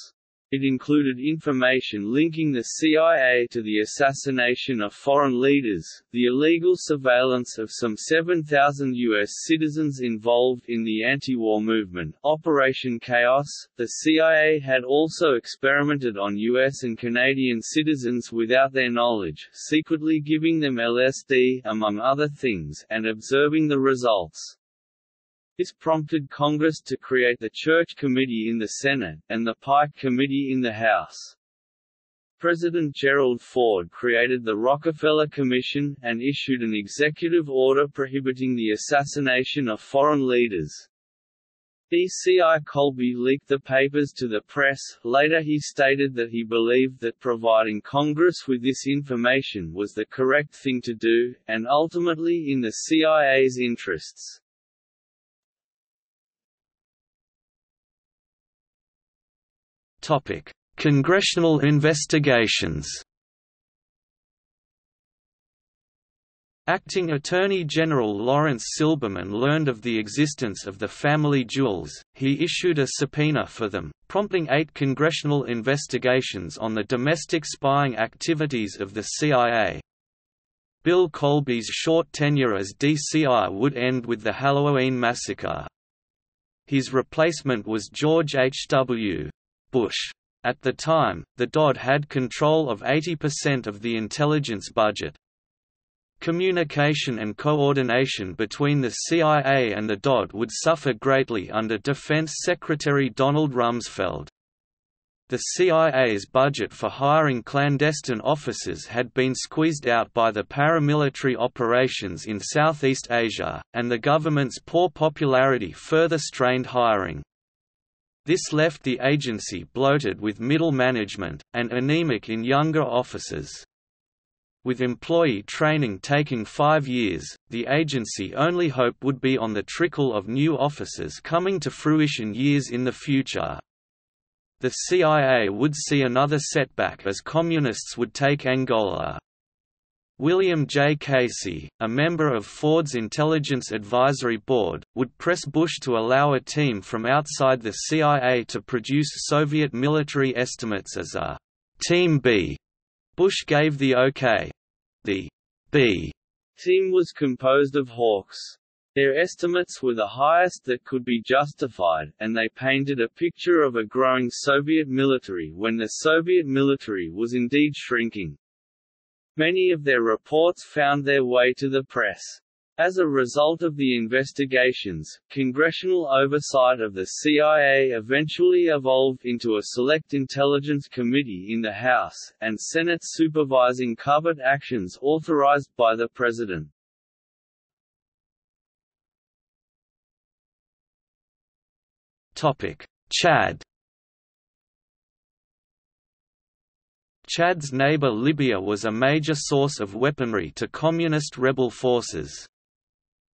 It included information linking the CIA to the assassination of foreign leaders, the illegal surveillance of some 7,000 U.S. citizens involved in the anti-war movement, Operation Chaos. The CIA had also experimented on U.S. and Canadian citizens without their knowledge, secretly giving them LSD, among other things, and observing the results. This prompted Congress to create the Church Committee in the Senate, and the Pike Committee in the House. President Gerald Ford created the Rockefeller Commission, and issued an executive order prohibiting the assassination of foreign leaders. D.C.I. Colby leaked the papers to the press. Later he stated that he believed that providing Congress with this information was the correct thing to do, and ultimately in the CIA's interests. Congressional investigations. Acting Attorney General Lawrence Silberman learned of the existence of the family jewels. He issued a subpoena for them, prompting 8 congressional investigations on the domestic spying activities of the CIA. Bill Colby's short tenure as DCI would end with the Halloween massacre. His replacement was George H.W. Bush. At the time, the DOD had control of 80% of the intelligence budget. Communication and coordination between the CIA and the DOD would suffer greatly under Defense Secretary Donald Rumsfeld. The CIA's budget for hiring clandestine officers had been squeezed out by the paramilitary operations in Southeast Asia, and the government's poor popularity further strained hiring. This left the agency bloated with middle management, and anemic in younger officers. With employee training taking 5 years, the agency only hope would be on the trickle of new officers coming to fruition years in the future. The CIA would see another setback as communists would take Angola. William J. Casey, a member of Ford's Intelligence Advisory Board, would press Bush to allow a team from outside the CIA to produce Soviet military estimates as a Team B. Bush gave the OK. The B team was composed of hawks. Their estimates were the highest that could be justified, and they painted a picture of a growing Soviet military when the Soviet military was indeed shrinking. Many of their reports found their way to the press. As a result of the investigations, congressional oversight of the CIA eventually evolved into a select intelligence committee in the House, and Senate supervising covert actions authorized by the President. Chad. Chad's neighbor Libya was a major source of weaponry to communist rebel forces.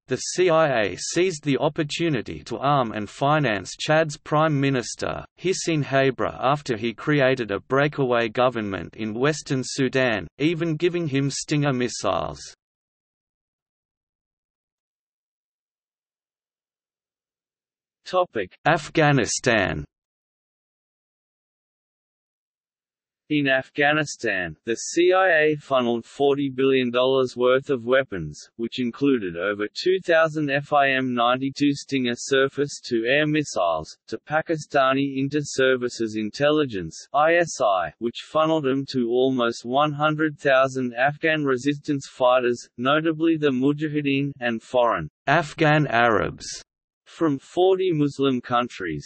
The CIA seized the opportunity to arm and finance Chad's prime minister, Hissine Habre, after he created a breakaway government in Western Sudan, even giving him Stinger missiles. Afghanistan. In Afghanistan, the CIA funneled $40 billion worth of weapons, which included over 2,000 FIM-92 Stinger surface-to-air missiles, to Pakistani Inter-Services Intelligence (ISI), which funneled them to almost 100,000 Afghan resistance fighters, notably the Mujahideen, and foreign Afghan Arabs from 40 Muslim countries.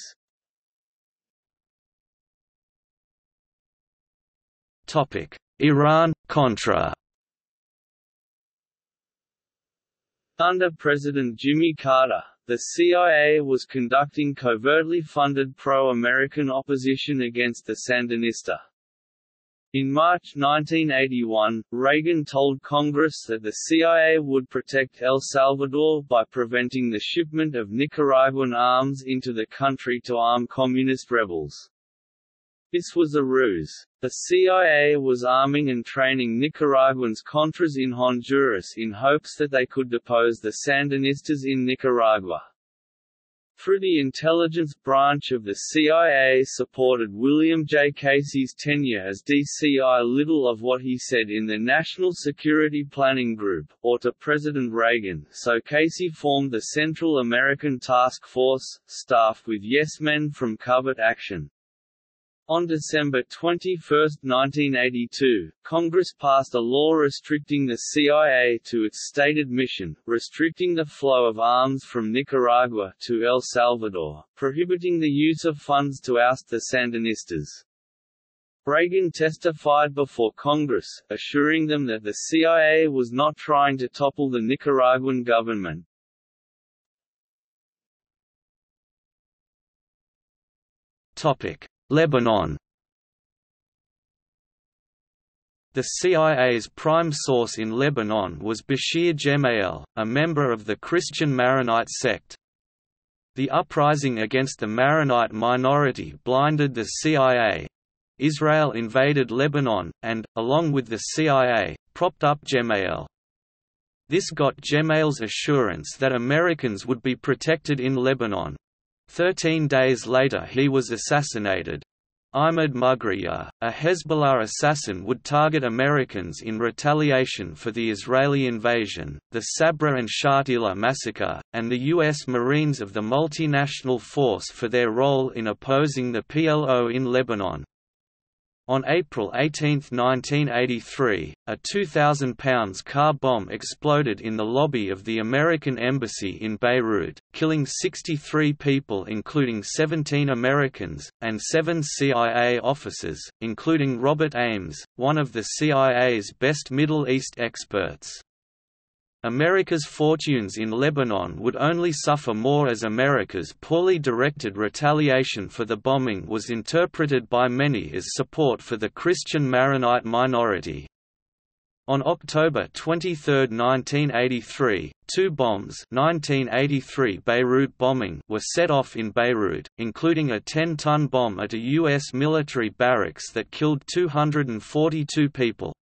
Iran – Contra. Under President Jimmy Carter, the CIA was conducting covertly funded pro-American opposition against the Sandinista. In March 1981, Reagan told Congress that the CIA would protect El Salvador by preventing the shipment of Nicaraguan arms into the country to arm communist rebels. This was a ruse. The CIA was arming and training Nicaraguans Contras in Honduras in hopes that they could depose the Sandinistas in Nicaragua. through the intelligence branch of the CIA, supported William J. Casey's tenure as DCI. Little of what he said in the National Security Planning Group, or to President Reagan, so Casey formed the Central American Task Force, staffed with yes-men from covert action. On December 21, 1982, Congress passed a law restricting the CIA to its stated mission, restricting the flow of arms from Nicaragua to El Salvador, prohibiting the use of funds to oust the Sandinistas. Reagan testified before Congress, assuring them that the CIA was not trying to topple the Nicaraguan government. Lebanon. The CIA's prime source in Lebanon was Bashir Gemayel, a member of the Christian Maronite sect. The uprising against the Maronite minority blinded the CIA. Israel invaded Lebanon, and, along with the CIA, propped up Gemayel. This got Gemayel's assurance that Americans would be protected in Lebanon. 13 days later he was assassinated. Ahmed Mughriya, a Hezbollah assassin, would target Americans in retaliation for the Israeli invasion, the Sabra and Shatila massacre, and the U.S. Marines of the multinational force for their role in opposing the PLO in Lebanon. On April 18, 1983, a 2,000-pound car bomb exploded in the lobby of the American Embassy in Beirut, killing 63 people including 17 Americans, and 7 CIA officers, including Robert Ames, one of the CIA's best Middle East experts. America's fortunes in Lebanon would only suffer more as America's poorly directed retaliation for the bombing was interpreted by many as support for the Christian Maronite minority. On October 23, 1983, two bombs, 1983 Beirut bombing, were set off in Beirut, including a 10-ton bomb at a U.S. military barracks that killed 242 people.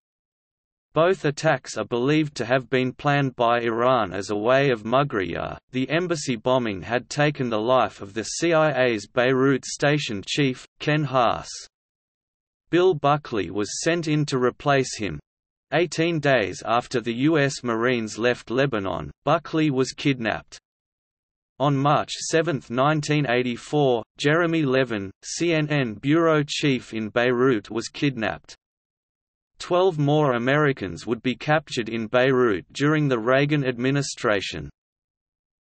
Both attacks are believed to have been planned by Iran as a way of Mughriya. The embassy bombing had taken the life of the CIA's Beirut station chief, Ken Haas. Bill Buckley was sent in to replace him. 18 days after the U.S. Marines left Lebanon, Buckley was kidnapped. On March 7, 1984, Jeremy Levin, CNN bureau chief in Beirut, was kidnapped. 12 more Americans would be captured in Beirut during the Reagan administration.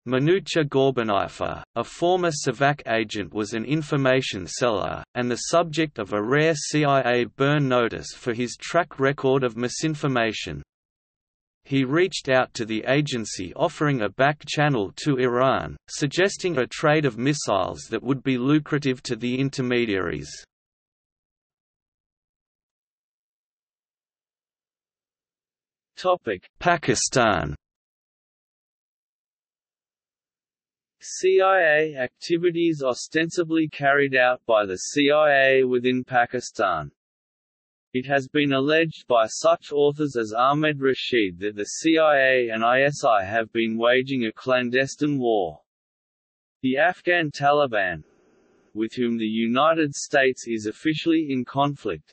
Manucha Gorbanifar, a former SEVAC agent, was an information seller, and the subject of a rare CIA burn notice for his track record of misinformation. He reached out to the agency offering a back channel to Iran, suggesting a trade of missiles that would be lucrative to the intermediaries. Pakistan. CIA activities ostensibly carried out by the CIA within Pakistan. It has been alleged by such authors as Ahmed Rashid that the CIA and ISI have been waging a clandestine war. The Afghan Taliban, with whom the United States is officially in conflict,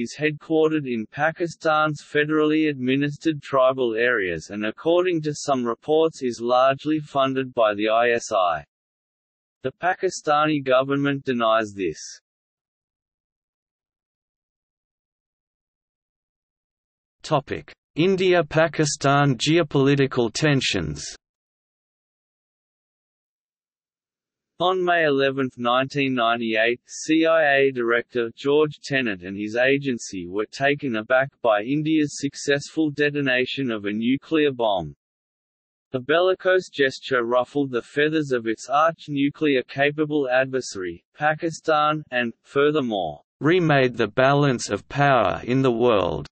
is headquartered in Pakistan's federally administered tribal areas and, according to some reports, is largely funded by the ISI. The Pakistani government denies this. India-Pakistan geopolitical tensions. On May 11, 1998, CIA Director George Tenet and his agency were taken aback by India's successful detonation of a nuclear bomb. The bellicose gesture ruffled the feathers of its arch-nuclear-capable adversary, Pakistan, and, furthermore, remade the balance of power in the world.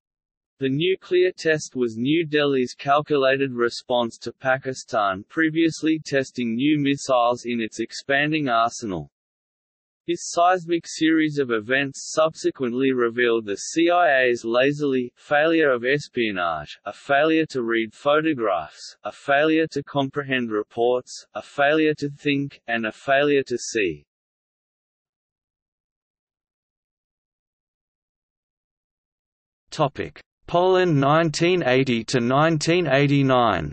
The nuclear test was New Delhi's calculated response to Pakistan previously testing new missiles in its expanding arsenal. This seismic series of events subsequently revealed the CIA's lazily failure of espionage, a failure to read photographs, a failure to comprehend reports, a failure to think, and a failure to see. Poland 1980–1989.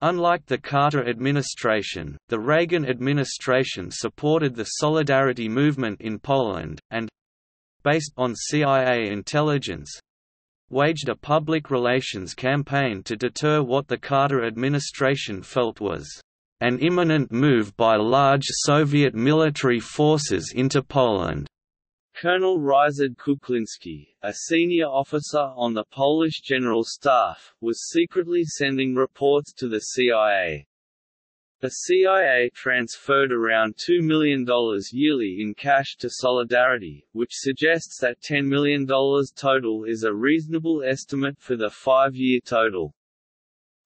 Unlike the Carter administration, the Reagan administration supported the Solidarity Movement in Poland, and—based on CIA intelligence—waged a public relations campaign to deter what the Carter administration felt was an imminent move by large Soviet military forces into Poland. Colonel Ryszard Kuklinski, a senior officer on the Polish General Staff, was secretly sending reports to the CIA. The CIA transferred around $2 million yearly in cash to Solidarity, which suggests that $10 million total is a reasonable estimate for the five-year total.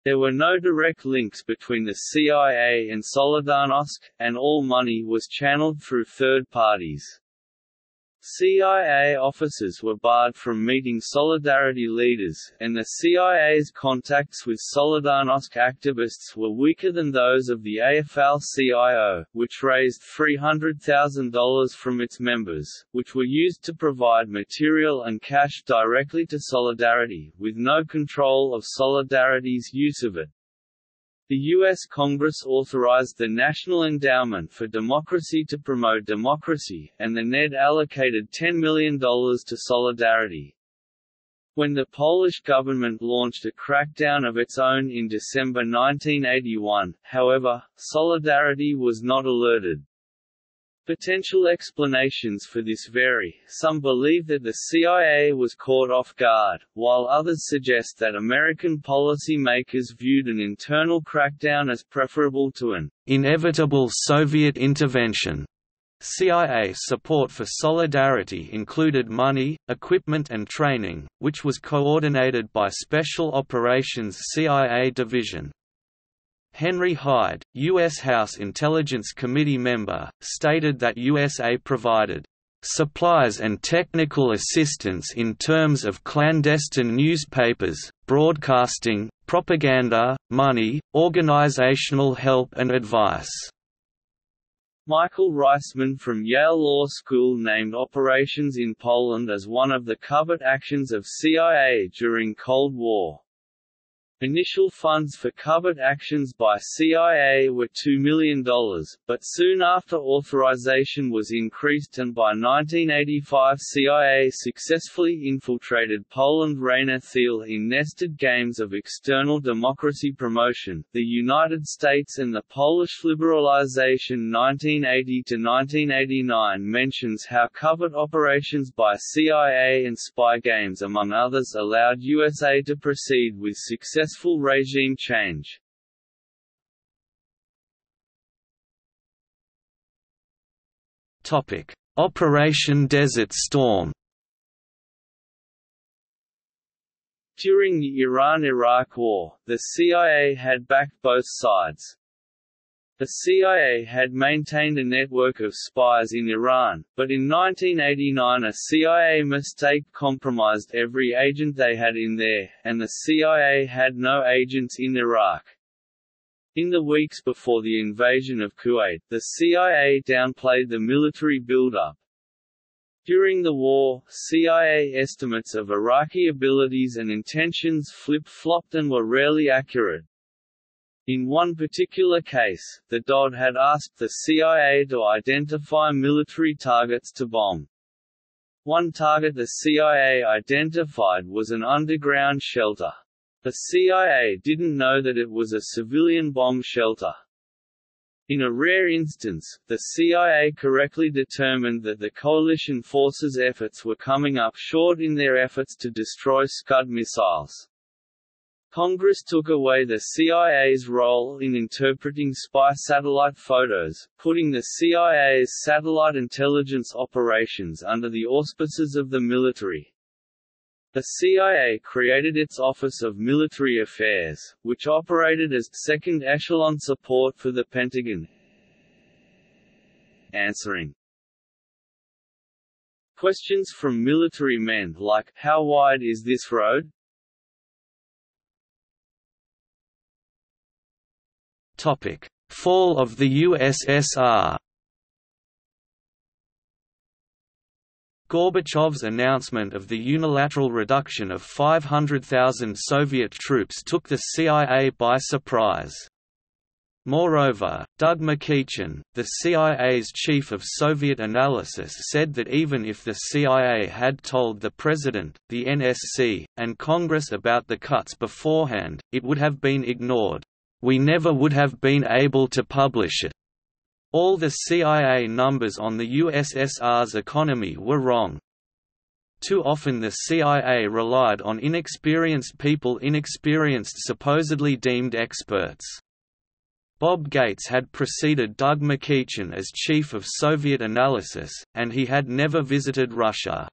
There were no direct links between the CIA and Solidarnosc, and all money was channeled through third parties. CIA officers were barred from meeting Solidarity leaders, and the CIA's contacts with Solidarnosc activists were weaker than those of the AFL-CIO, which raised $300,000 from its members, which were used to provide material and cash directly to Solidarity, with no control of Solidarity's use of it. The U.S. Congress authorized the National Endowment for Democracy to promote democracy, and the NED allocated $10 million to Solidarity. When the Polish government launched a crackdown of its own in December 1981, however, Solidarity was not alerted. Potential explanations for this vary. Some believe that the CIA was caught off guard, while others suggest that American policymakers viewed an internal crackdown as preferable to an inevitable Soviet intervention. CIA support for Solidarity included money, equipment and training, which was coordinated by Special Operations CIA Division. Henry Hyde, U.S. House Intelligence Committee member, stated that USA provided supplies and technical assistance in terms of clandestine newspapers, broadcasting, propaganda, money, organizational help and advice. Michael Reisman from Yale Law School named operations in Poland as one of the covert actions of CIA during Cold War. Initial funds for covert actions by CIA were $2 million, but soon after authorization was increased and by 1985 CIA successfully infiltrated Poland. Rainer Thiel in nested games of external democracy promotion, the United States and the Polish liberalization 1980–1989 mentions how covert operations by CIA and spy games among others allowed USA to proceed with success successful regime change. Topic: Operation Desert Storm. During the Iran-Iraq War, the CIA had backed both sides. The CIA had maintained a network of spies in Iran, but in 1989 a CIA mistake compromised every agent they had in there, and the CIA had no agents in Iraq. In the weeks before the invasion of Kuwait, the CIA downplayed the military buildup. During the war, CIA estimates of Iraqi abilities and intentions flip-flopped and were rarely accurate. In one particular case, the DOD had asked the CIA to identify military targets to bomb. One target the CIA identified was an underground shelter. The CIA didn't know that it was a civilian bomb shelter. In a rare instance, the CIA correctly determined that the coalition forces' efforts were coming up short in their efforts to destroy Scud missiles. Congress took away the CIA's role in interpreting spy satellite photos, putting the CIA's satellite intelligence operations under the auspices of the military. The CIA created its Office of Military Affairs, which operated as second echelon support for the Pentagon, answering questions from military men like, how wide is this road? Topic: Fall of the USSR. Gorbachev's announcement of the unilateral reduction of 500,000 Soviet troops took the CIA by surprise. Moreover, Doug McEachin, the CIA's chief of Soviet analysis, said that even if the CIA had told the President, the NSC, and Congress about the cuts beforehand, it would have been ignored. We never would have been able to publish it. All the CIA numbers on the USSR's economy were wrong. Too often the CIA relied on inexperienced people, supposedly deemed experts. Bob Gates had preceded Doug McEachin as chief of Soviet analysis, and he had never visited Russia.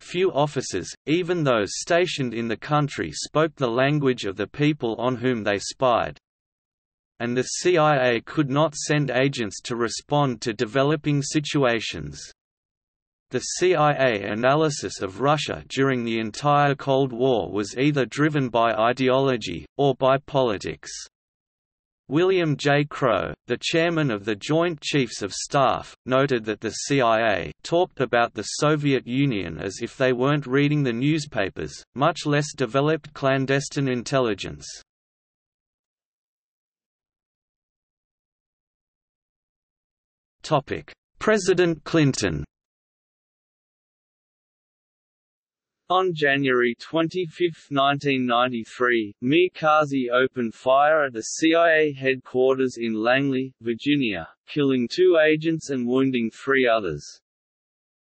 Few officers, even those stationed in the country, spoke the language of the people on whom they spied. And the CIA could not send agents to respond to developing situations. The CIA analysis of Russia during the entire Cold War was either driven by ideology, or by politics. William J. Crow, the chairman of the Joint Chiefs of Staff, noted that the CIA talked about the Soviet Union as if they weren't reading the newspapers, much less developed clandestine intelligence. Topic: President Clinton. On January 25, 1993, Mir Kazi opened fire at the CIA headquarters in Langley, Virginia, killing 2 agents and wounding 3 others.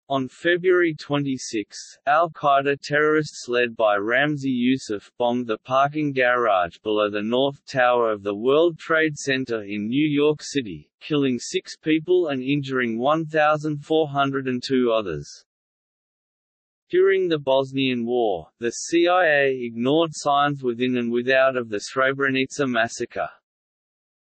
On February 26, al-Qaeda terrorists led by Ramzi Yousaf bombed the parking garage below the North Tower of the World Trade Center in New York City, killing 6 people and injuring 1,402 others. During the Bosnian War, the CIA ignored signs within and without of the Srebrenica massacre.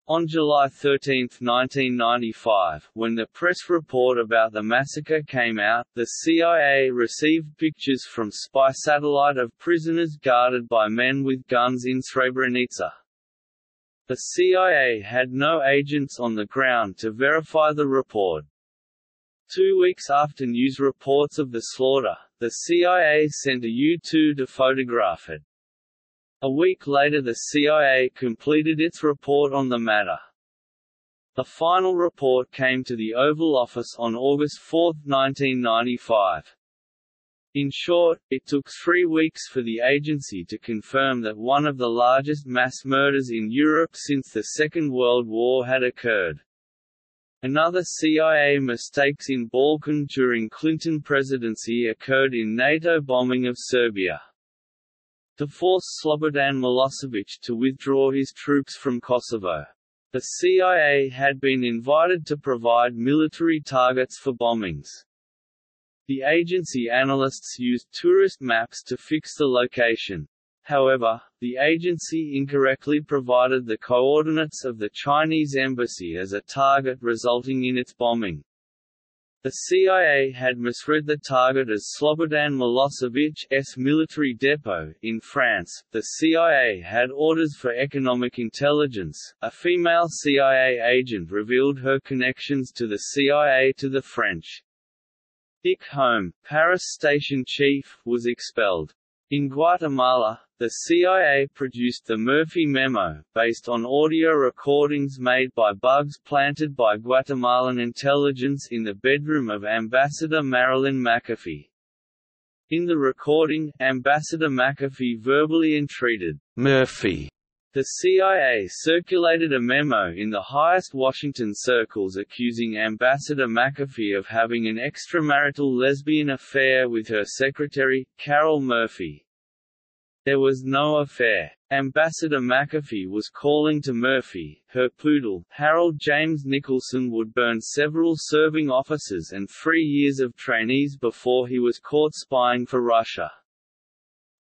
On July 13, 1995, when the press report about the massacre came out, the CIA received pictures from spy satellite of prisoners guarded by men with guns in Srebrenica. The CIA had no agents on the ground to verify the report. 2 weeks after news reports of the slaughter, the CIA sent a U-2 to photograph it. A week later the CIA completed its report on the matter. The final report came to the Oval Office on August 4, 1995. In short, it took 3 weeks for the agency to confirm that one of the largest mass murders in Europe since the Second World War had occurred. Another CIA mistakes in Balkan during Clinton presidency occurred in NATO bombing of Serbia. To force Slobodan Milosevic to withdraw his troops from Kosovo. The CIA had been invited to provide military targets for bombings. The agency analysts used tourist maps to fix the location. However, the agency incorrectly provided the coordinates of the Chinese embassy as a target, resulting in its bombing. The CIA had misread the target as Slobodan Milosevic's military depot. In France, the CIA had orders for economic intelligence. A female CIA agent revealed her connections to the CIA to the French. Dick Home, Paris station chief, was expelled. In Guatemala, the CIA produced the Murphy Memo, based on audio recordings made by bugs planted by Guatemalan intelligence in the bedroom of Ambassador Marilyn McAfee. In the recording, Ambassador McAfee verbally entreated Murphy. The CIA circulated a memo in the highest Washington circles accusing Ambassador McAfee of having an extramarital lesbian affair with her secretary, Carol Murphy. There was no affair. Ambassador McAfee was calling to Murphy, her poodle, Harold James Nicholson, would burn several serving officers and 3 years of trainees before he was caught spying for Russia.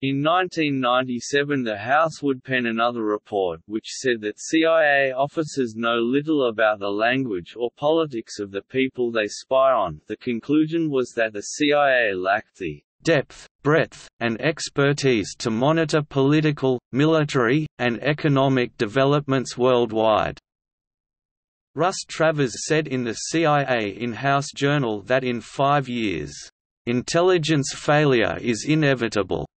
In 1997 the House would pen another report, which said that CIA officers know little about the language or politics of the people they spy on. The conclusion was that the CIA lacked the depth, breadth, and expertise to monitor political, military, and economic developments worldwide. Russ Travers said in the CIA in-house journal that in 5 years, "Intelligence failure is inevitable."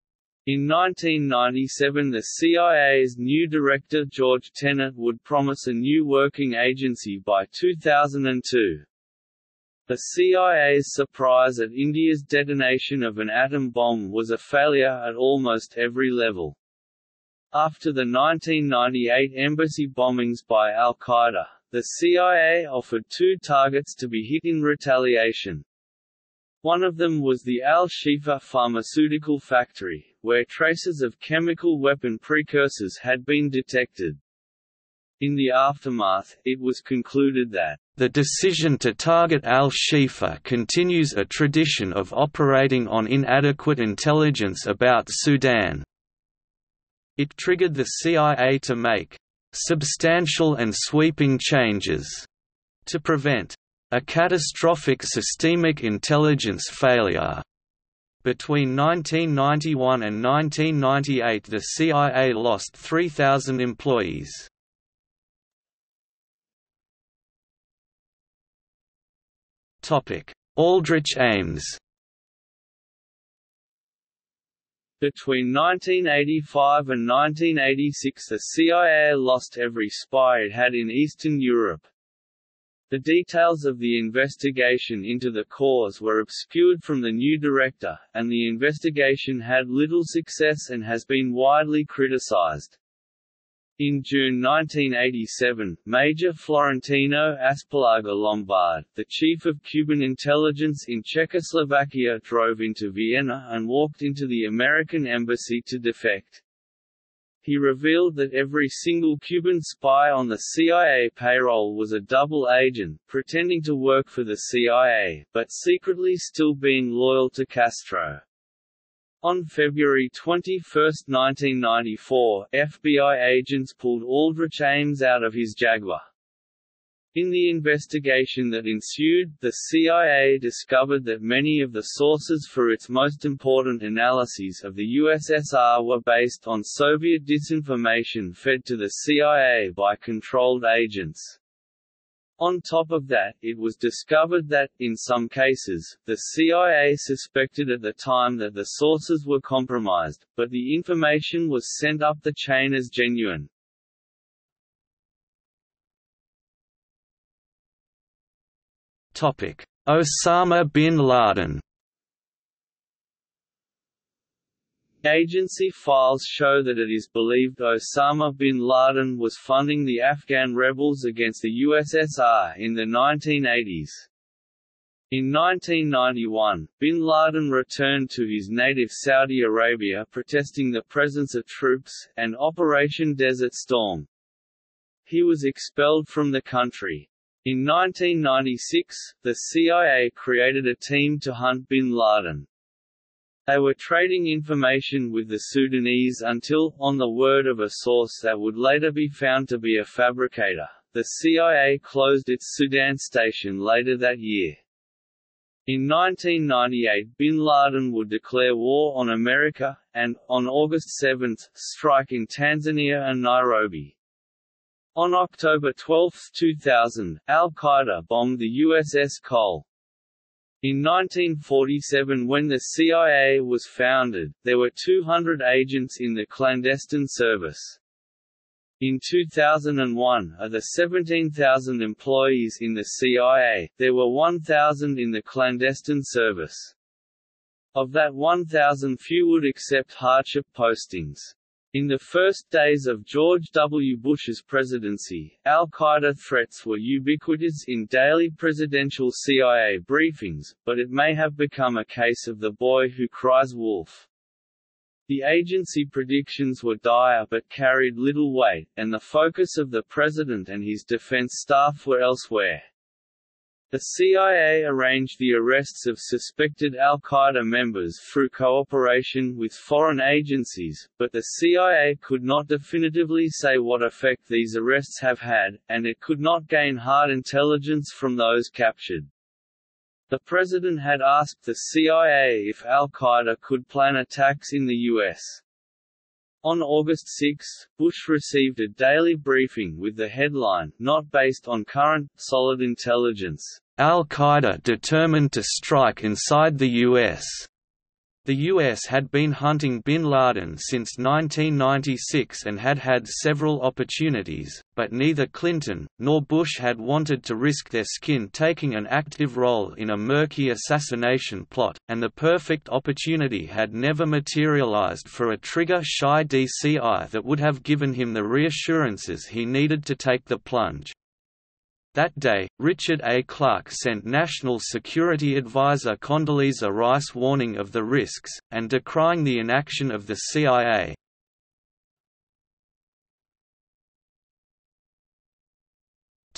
In 1997 the CIA's new director George Tenet would promise a new working agency by 2002. The CIA's surprise at India's detonation of an atom bomb was a failure at almost every level. After the 1998 embassy bombings by al-Qaeda, the CIA offered 2 targets to be hit in retaliation. One of them was the Al-Shifa pharmaceutical factory, where traces of chemical weapon precursors had been detected. In the aftermath, it was concluded that, "...the decision to target Al-Shifa continues a tradition of operating on inadequate intelligence about Sudan." It triggered the CIA to make "...substantial and sweeping changes," to prevent a catastrophic systemic intelligence failure. Between 1991 and 1998 the CIA lost 3,000 employees. Aldrich Ames. Between 1985 and 1986 the CIA lost every spy it had in Eastern Europe. The details of the investigation into the cause were obscured from the new director, and the investigation had little success and has been widely criticized. In June 1987, Major Florentino Aspalaga Lombard, the chief of Cuban intelligence in Czechoslovakia, drove into Vienna and walked into the American embassy to defect. He revealed that every single Cuban spy on the CIA payroll was a double agent, pretending to work for the CIA, but secretly still being loyal to Castro. On February 21, 1994, FBI agents pulled Aldrich Ames out of his Jaguar. In the investigation that ensued, the CIA discovered that many of the sources for its most important analyses of the USSR were based on Soviet disinformation fed to the CIA by controlled agents. On top of that, it was discovered that, in some cases, the CIA suspected at the time that the sources were compromised, but the information was sent up the chain as genuine. Osama bin Laden. Agency files show that it is believed Osama bin Laden was funding the Afghan rebels against the USSR in the 1980s. In 1991, bin Laden returned to his native Saudi Arabia protesting the presence of troops, and Operation Desert Storm. He was expelled from the country. In 1996, the CIA created a team to hunt bin Laden. They were trading information with the Sudanese until, on the word of a source that would later be found to be a fabricator, the CIA closed its Sudan station later that year. In 1998 bin Laden would declare war on America, and, on August 7, strike in Tanzania and Nairobi. On October 12, 2000, al-Qaeda bombed the USS Cole. In 1947, when the CIA was founded, there were 200 agents in the clandestine service. In 2001, of the 17,000 employees in the CIA, there were 1,000 in the clandestine service. Of that 1,000, few would accept hardship postings. In the first days of George W. Bush's presidency, al-Qaeda threats were ubiquitous in daily presidential CIA briefings, but it may have become a case of the boy who cries wolf. The agency predictions were dire but carried little weight, and the focus of the president and his defense staff were elsewhere. The CIA arranged the arrests of suspected al-Qaeda members through cooperation with foreign agencies, but the CIA could not definitively say what effect these arrests have had, and it could not gain hard intelligence from those captured. The president had asked the CIA if al-Qaeda could plan attacks in the U.S. On August 6, Bush received a daily briefing with the headline, not based on current, solid intelligence, "Al-Qaeda determined to strike inside the U.S." The U.S. had been hunting bin Laden since 1996 and had had several opportunities, but neither Clinton nor Bush had wanted to risk their skin taking an active role in a murky assassination plot, and the perfect opportunity had never materialized for a trigger-shy DCI that would have given him the reassurances he needed to take the plunge. That day, Richard A. Clark sent National Security Advisor Condoleezza Rice warning of the risks, and decrying the inaction of the CIA.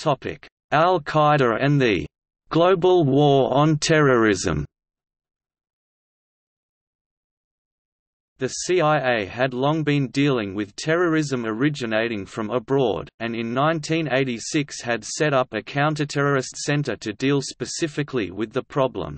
Al-Qaeda and the "Global War on Terrorism". The CIA had long been dealing with terrorism originating from abroad, and in 1986 had set up a counterterrorist center to deal specifically with the problem.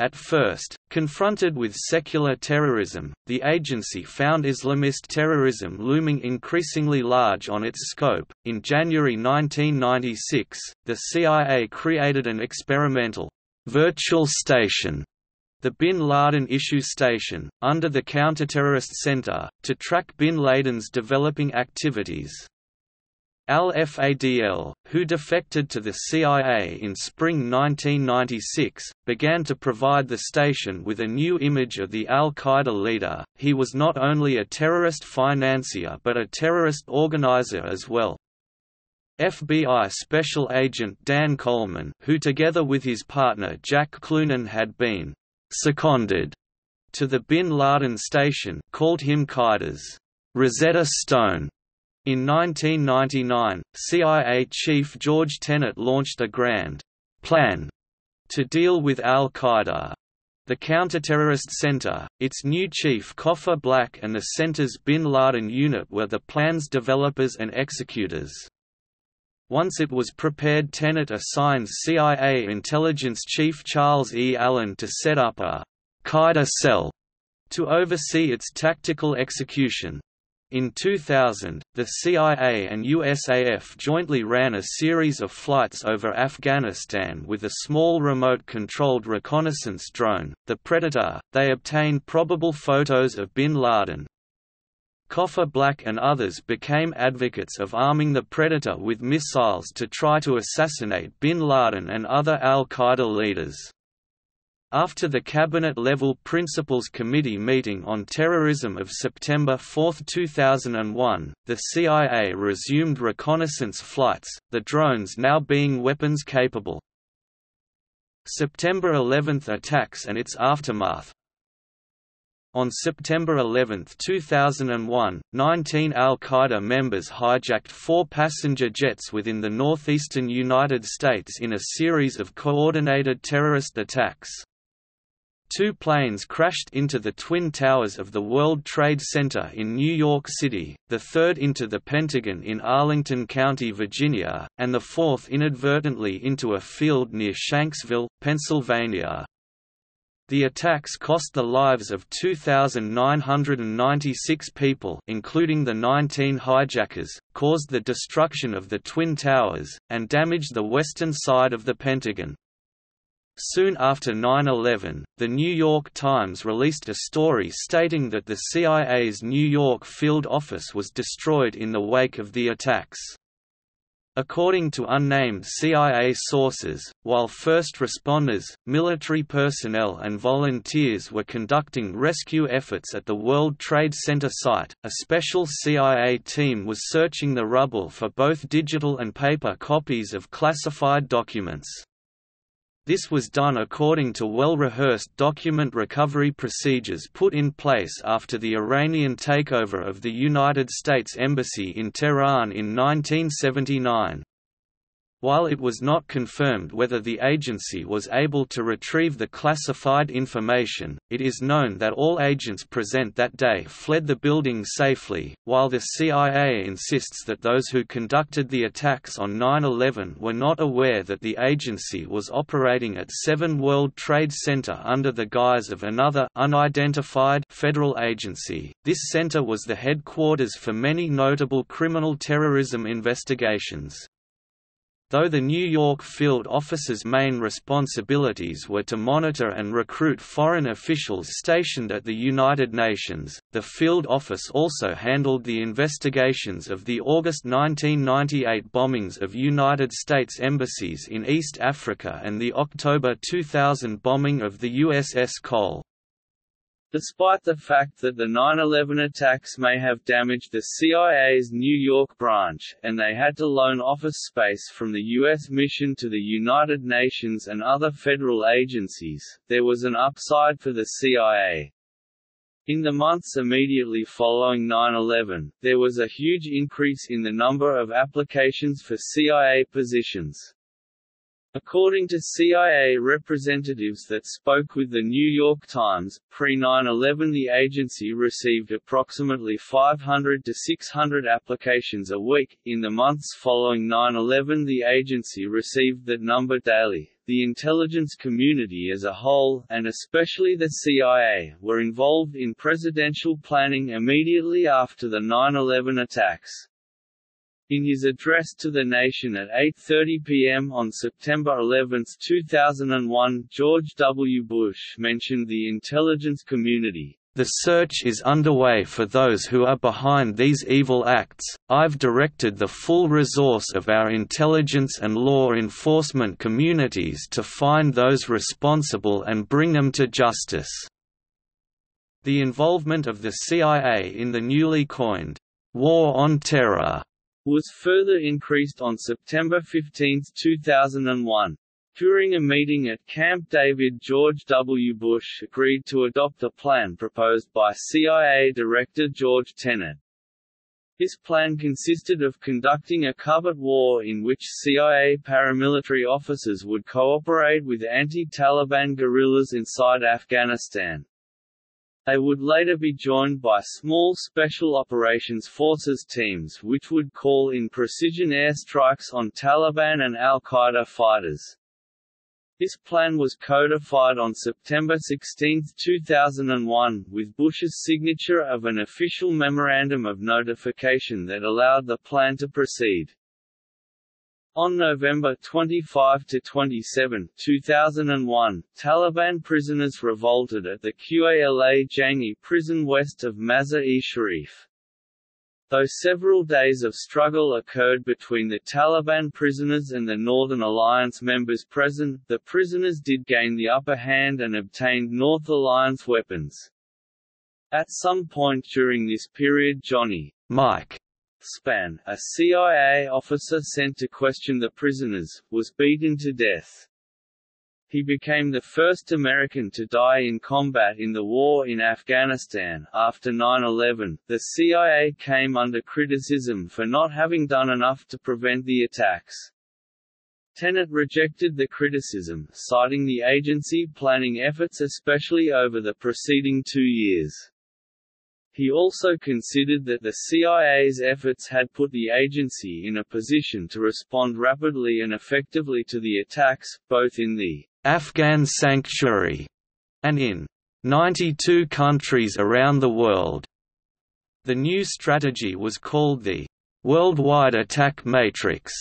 At first, confronted with secular terrorism, the agency found Islamist terrorism looming increasingly large on its scope. In January 1996, the CIA created an experimental virtual station, the Bin Laden Issue Station, under the Counterterrorist Center, to track Bin Laden's developing activities. Al-Fadl, who defected to the CIA in spring 1996, began to provide the station with a new image of the al-Qaeda leader. He was not only a terrorist financier but a terrorist organizer as well. FBI Special Agent Dan Coleman, who together with his partner Jack Clunan had been seconded to the Bin Laden station, called him Qaeda's Rosetta Stone. In 1999, CIA Chief George Tenet launched a grand plan to deal with al-Qaeda. The Counterterrorist Center, its new chief Koffer Black, and the center's Bin Laden unit were the plan's developers and executors. Once it was prepared, Tenet assigned CIA Intelligence Chief Charles E. Allen to set up a Qaeda cell to oversee its tactical execution. In 2000, the CIA and USAF jointly ran a series of flights over Afghanistan with a small remote-controlled reconnaissance drone, the Predator. They obtained probable photos of bin Laden. Koffer Black and others became advocates of arming the Predator with missiles to try to assassinate bin Laden and other al-Qaeda leaders. After the Cabinet-level Principals Committee meeting on terrorism of September 4, 2001, the CIA resumed reconnaissance flights, the drones now being weapons-capable. September 11 attacks and its aftermath. On September 11, 2001, 19 al-Qaeda members hijacked 4 passenger jets within the northeastern United States in a series of coordinated terrorist attacks. 2 planes crashed into the Twin Towers of the World Trade Center in New York City, the third into the Pentagon in Arlington County, Virginia, and the fourth inadvertently into a field near Shanksville, Pennsylvania. The attacks cost the lives of 2,996 people, including the 19 hijackers, caused the destruction of the Twin Towers, and damaged the western side of the Pentagon. Soon after 9/11, The New York Times released a story stating that the CIA's New York field office was destroyed in the wake of the attacks. According to unnamed CIA sources, while first responders, military personnel and volunteers were conducting rescue efforts at the World Trade Center site, a special CIA team was searching the rubble for both digital and paper copies of classified documents. This was done according to well-rehearsed document recovery procedures put in place after the Iranian takeover of the United States Embassy in Tehran in 1979. While it was not confirmed whether the agency was able to retrieve the classified information, it is known that all agents present that day fled the building safely, while the CIA insists that those who conducted the attacks on 9/11 were not aware that the agency was operating at 7 World Trade Center under the guise of another unidentified federal agency. This center was the headquarters for many notable criminal terrorism investigations. Though the New York field office's main responsibilities were to monitor and recruit foreign officials stationed at the United Nations, the field office also handled the investigations of the August 1998 bombings of United States embassies in East Africa and the October 2000 bombing of the USS Cole. Despite the fact that the 9/11 attacks may have damaged the CIA's New York branch, and they had to loan office space from the U.S. mission to the United Nations and other federal agencies, there was an upside for the CIA. In the months immediately following 9/11, there was a huge increase in the number of applications for CIA positions. According to CIA representatives that spoke with The New York Times, pre-9/11 the agency received approximately 500 to 600 applications a week. In the months following 9/11 the agency received that number daily. The intelligence community as a whole, and especially the CIA, were involved in presidential planning immediately after the 9/11 attacks. In his address to the nation at 8:30 p.m. on September 11, 2001, George W. Bush mentioned the intelligence community. "The search is underway for those who are behind these evil acts. I've directed the full resource of our intelligence and law enforcement communities to find those responsible and bring them to justice." The involvement of the CIA in the newly coined War on Terror was further increased on September 15, 2001. During a meeting at Camp David, George W. Bush agreed to adopt a plan proposed by CIA Director George Tenet. This plan consisted of conducting a covert war in which CIA paramilitary officers would cooperate with anti-Taliban guerrillas inside Afghanistan. They would later be joined by small Special Operations Forces teams which would call in precision airstrikes on Taliban and al-Qaeda fighters. This plan was codified on September 16, 2001, with Bush's signature of an official memorandum of notification that allowed the plan to proceed. On November 25–27, 2001, Taliban prisoners revolted at the Qala Jangi prison west of Mazar-e-Sharif. Though several days of struggle occurred between the Taliban prisoners and the Northern Alliance members present, the prisoners did gain the upper hand and obtained North Alliance weapons. At some point during this period Johnny Mike Spann, a CIA officer sent to question the prisoners, was beaten to death. He became the first American to die in combat in the war in Afghanistan. After 9/11, the CIA came under criticism for not having done enough to prevent the attacks. Tenet rejected the criticism, citing the agency planning efforts especially over the preceding 2 years. He also considered that the CIA's efforts had put the agency in a position to respond rapidly and effectively to the attacks, both in the Afghan sanctuary and in 92 countries around the world. The new strategy was called the Worldwide Attack Matrix.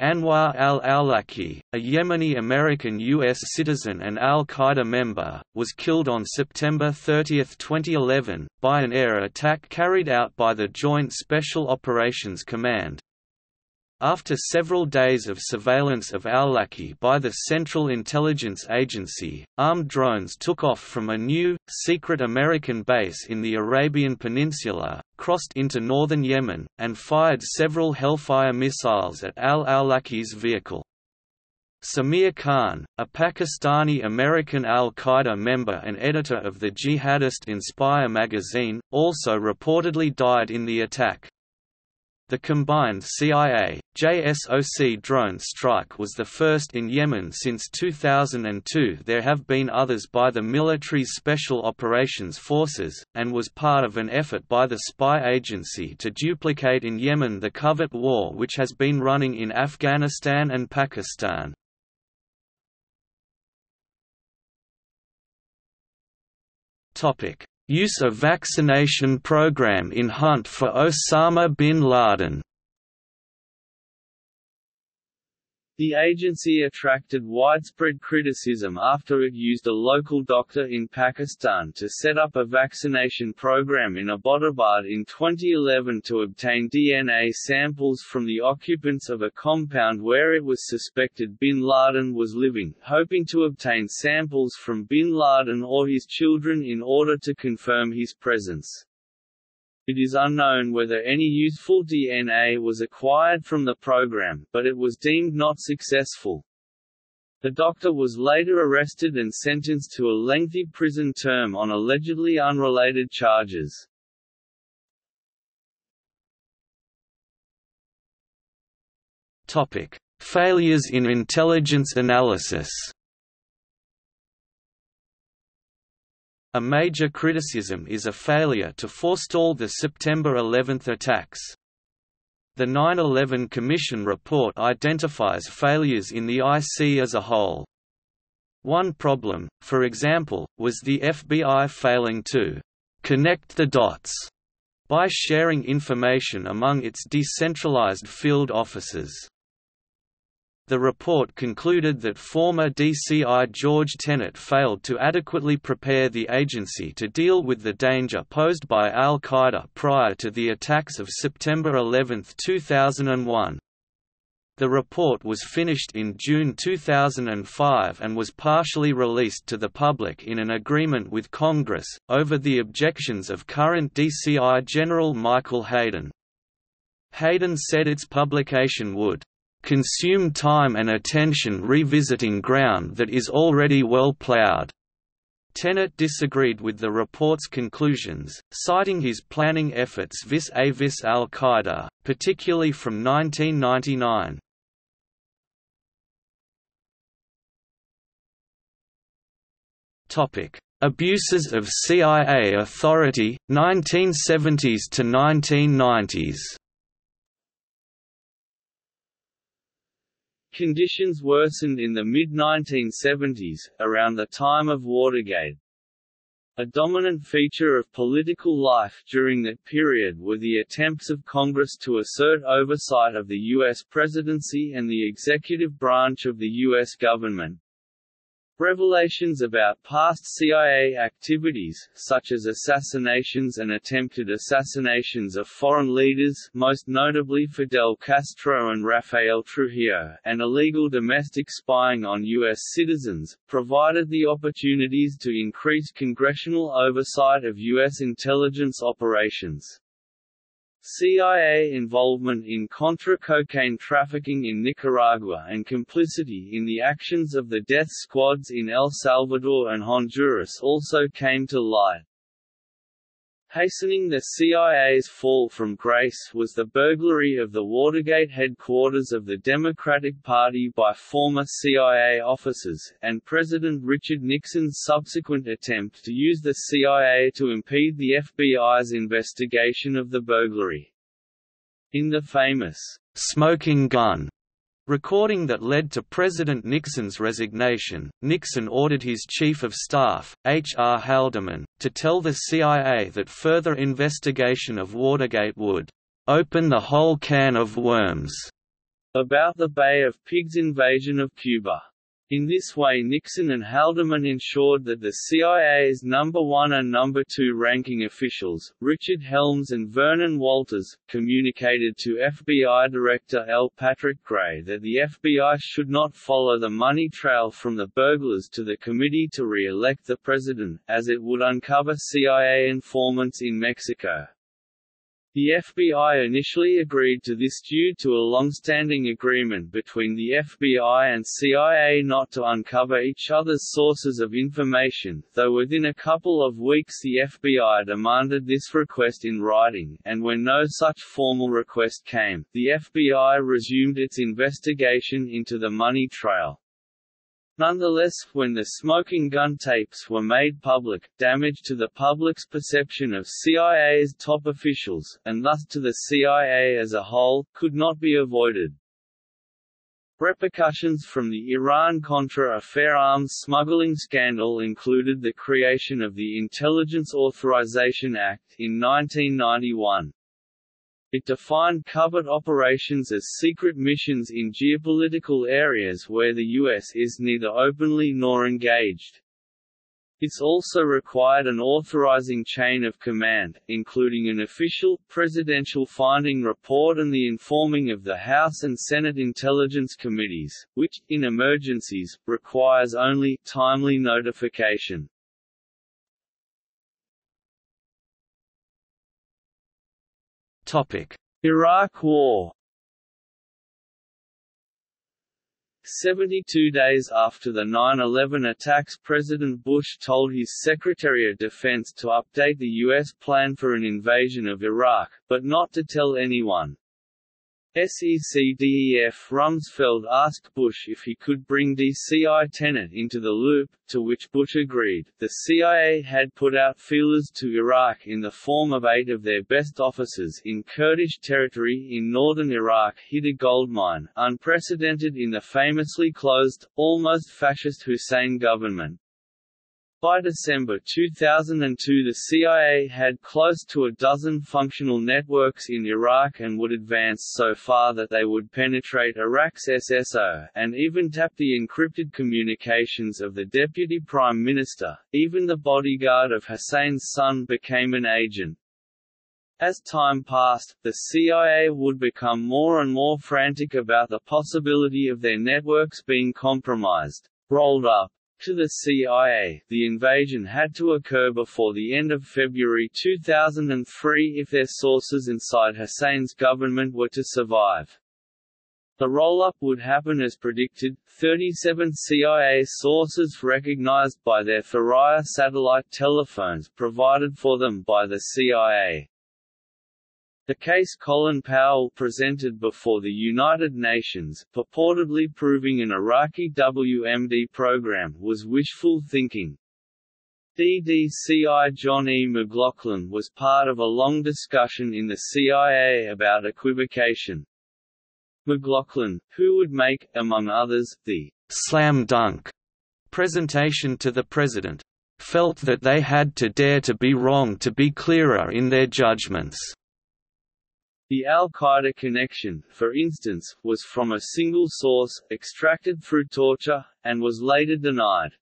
Anwar al-Awlaki, a Yemeni-American U.S. citizen and al-Qaeda member, was killed on September 30, 2011, by an air attack carried out by the Joint Special Operations Command. After several days of surveillance of al-Awlaki by the Central Intelligence Agency, armed drones took off from a new, secret American base in the Arabian Peninsula, crossed into northern Yemen, and fired several Hellfire missiles at al-Awlaki's vehicle. Samir Khan, a Pakistani-American al-Qaeda member and editor of the jihadist Inspire magazine, also reportedly died in the attack. The combined CIA, JSOC drone strike was the first in Yemen since 2002. There have been others by the military's special operations forces, and was part of an effort by the spy agency to duplicate in Yemen the covert war which has been running in Afghanistan and Pakistan. Use of vaccination program in hunt for Osama bin Laden. The agency attracted widespread criticism after it used a local doctor in Pakistan to set up a vaccination program in Abbottabad in 2011 to obtain DNA samples from the occupants of a compound where it was suspected bin Laden was living, hoping to obtain samples from bin Laden or his children in order to confirm his presence. It is unknown whether any useful DNA was acquired from the program, but it was deemed not successful. The doctor was later arrested and sentenced to a lengthy prison term on allegedly unrelated charges. Topic: Failures in intelligence analysis. A major criticism is a failure to forestall the September 11 attacks. The 9/11 Commission report identifies failures in the IC as a whole. One problem, for example, was the FBI failing to connect the dots by sharing information among its decentralized field offices. The report concluded that former DCI George Tenet failed to adequately prepare the agency to deal with the danger posed by al-Qaeda prior to the attacks of September 11, 2001. The report was finished in June 2005 and was partially released to the public in an agreement with Congress, over the objections of current DCI General Michael Hayden. Hayden said its publication would consume time and attention revisiting ground that is already well plowed. Tenet disagreed with the report's conclusions, citing his planning efforts vis-a-vis al-Qaeda, particularly from 1999. Topic: Abuses of CIA authority 1970s to 1990s. Conditions worsened in the mid-1970s, around the time of Watergate. A dominant feature of political life during that period were the attempts of Congress to assert oversight of the U.S. presidency and the executive branch of the U.S. government. Revelations about past CIA activities, such as assassinations and attempted assassinations of foreign leaders, most notably Fidel Castro and Rafael Trujillo, and illegal domestic spying on U.S. citizens, provided the opportunities to increase congressional oversight of U.S. intelligence operations. CIA involvement in contra-cocaine trafficking in Nicaragua and complicity in the actions of the death squads in El Salvador and Honduras also came to light. Hastening the CIA's fall from grace was the burglary of the Watergate headquarters of the Democratic Party by former CIA officers, and President Richard Nixon's subsequent attempt to use the CIA to impede the FBI's investigation of the burglary. In the famous "smoking gun" recording that led to President Nixon's resignation, Nixon ordered his chief of staff, H.R. Haldeman, to tell the CIA that further investigation of Watergate would "open the whole can of worms" about the Bay of Pigs invasion of Cuba. In this way, Nixon and Haldeman ensured that the CIA's #1 and #2 ranking officials, Richard Helms and Vernon Walters, communicated to FBI Director L. Patrick Gray that the FBI should not follow the money trail from the burglars to the Committee to Re-elect the President, as it would uncover CIA informants in Mexico. The FBI initially agreed to this due to a long-standing agreement between the FBI and CIA not to uncover each other's sources of information, though within a couple of weeks the FBI demanded this request in writing, and when no such formal request came, the FBI resumed its investigation into the money trail. Nonetheless, when the smoking gun tapes were made public, damage to the public's perception of CIA's top officials, and thus to the CIA as a whole, could not be avoided. Repercussions from the Iran-Contra affair arms smuggling scandal included the creation of the Intelligence Authorization Act in 1991. It defined covert operations as secret missions in geopolitical areas where the U.S. is neither openly nor engaged. It's also required an authorizing chain of command, including an official, presidential finding report and the informing of the House and Senate Intelligence Committees, which, in emergencies, requires only timely notification. Iraq War. 72 days after the 9/11 attacks, President Bush told his Secretary of Defense to update the U.S. plan for an invasion of Iraq, but not to tell anyone. SECDEF Rumsfeld asked Bush if he could bring DCI Tenet into the loop, to which Bush agreed. The CIA had put out feelers to Iraq in the form of 8 of their best officers in Kurdish territory in northern Iraq hid a gold mine, unprecedented in the famously closed, almost fascist Hussein government. By December 2002 the CIA had close to a dozen functional networks in Iraq and would advance so far that they would penetrate Iraq's SSO, and even tap the encrypted communications of the Deputy Prime Minister. Even the bodyguard of Hussein's son became an agent. As time passed, the CIA would become more and more frantic about the possibility of their networks being compromised, rolled up. To the CIA, the invasion had to occur before the end of February 2003 if their sources inside Hussein's government were to survive. The roll-up would happen as predicted. 37 CIA sources recognized by their Thuraya satellite telephones provided for them by the CIA. The case Colin Powell presented before the United Nations, purportedly proving an Iraqi WMD program, was wishful thinking. DDCI John E. McLaughlin was part of a long discussion in the CIA about equivocation. McLaughlin, who would make, among others, the "slam dunk" presentation to the President, felt that they had to dare to be wrong to be clearer in their judgments. The al-Qaeda connection, for instance, was from a single source, extracted through torture, and was later denied.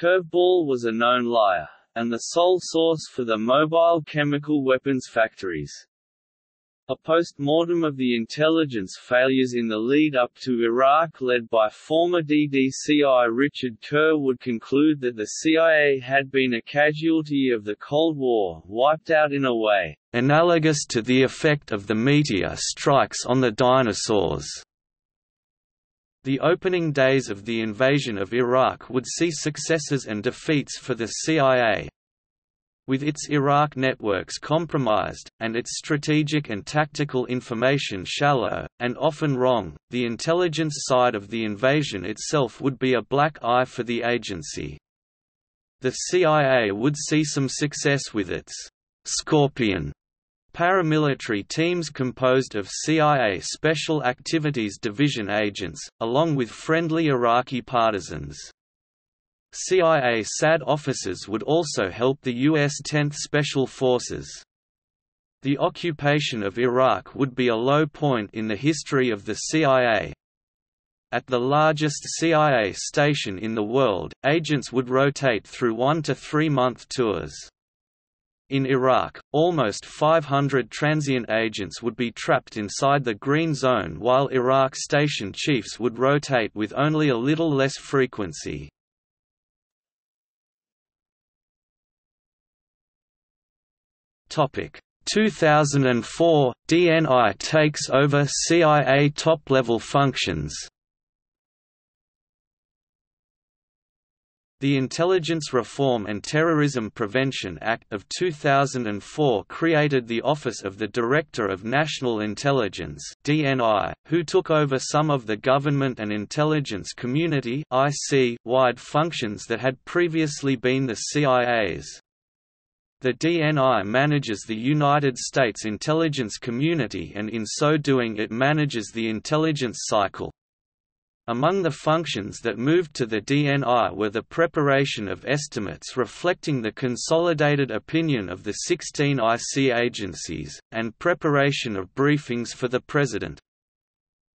Curveball was a known liar, and the sole source for the mobile chemical weapons factories. A post-mortem of the intelligence failures in the lead-up to Iraq led by former DDCI Richard Kerr would conclude that the CIA had been a casualty of the Cold War, wiped out in a way analogous to the effect of the meteor strikes on the dinosaurs. The opening days of the invasion of Iraq would see successes and defeats for the CIA. With its Iraq networks compromised, and its strategic and tactical information shallow, and often wrong, the intelligence side of the invasion itself would be a black eye for the agency. The CIA would see some success with its Scorpion paramilitary teams composed of CIA Special Activities Division agents, along with friendly Iraqi partisans. CIA SAD officers would also help the U.S. 10th Special Forces. The occupation of Iraq would be a low point in the history of the CIA. At the largest CIA station in the world, agents would rotate through 1 to 3 month tours. In Iraq, almost 500 transient agents would be trapped inside the Green Zone while Iraq station chiefs would rotate with only a little less frequency. 2004 – DNI takes over CIA top-level functions. The Intelligence Reform and Terrorism Prevention Act of 2004 created the Office of the Director of National Intelligence (DNI), who took over some of the government and intelligence community (IC)-wide functions that had previously been the CIA's. The DNI manages the United States intelligence community, and in so doing it manages the intelligence cycle. Among the functions that moved to the DNI were the preparation of estimates reflecting the consolidated opinion of the 16 IC agencies, and preparation of briefings for the President.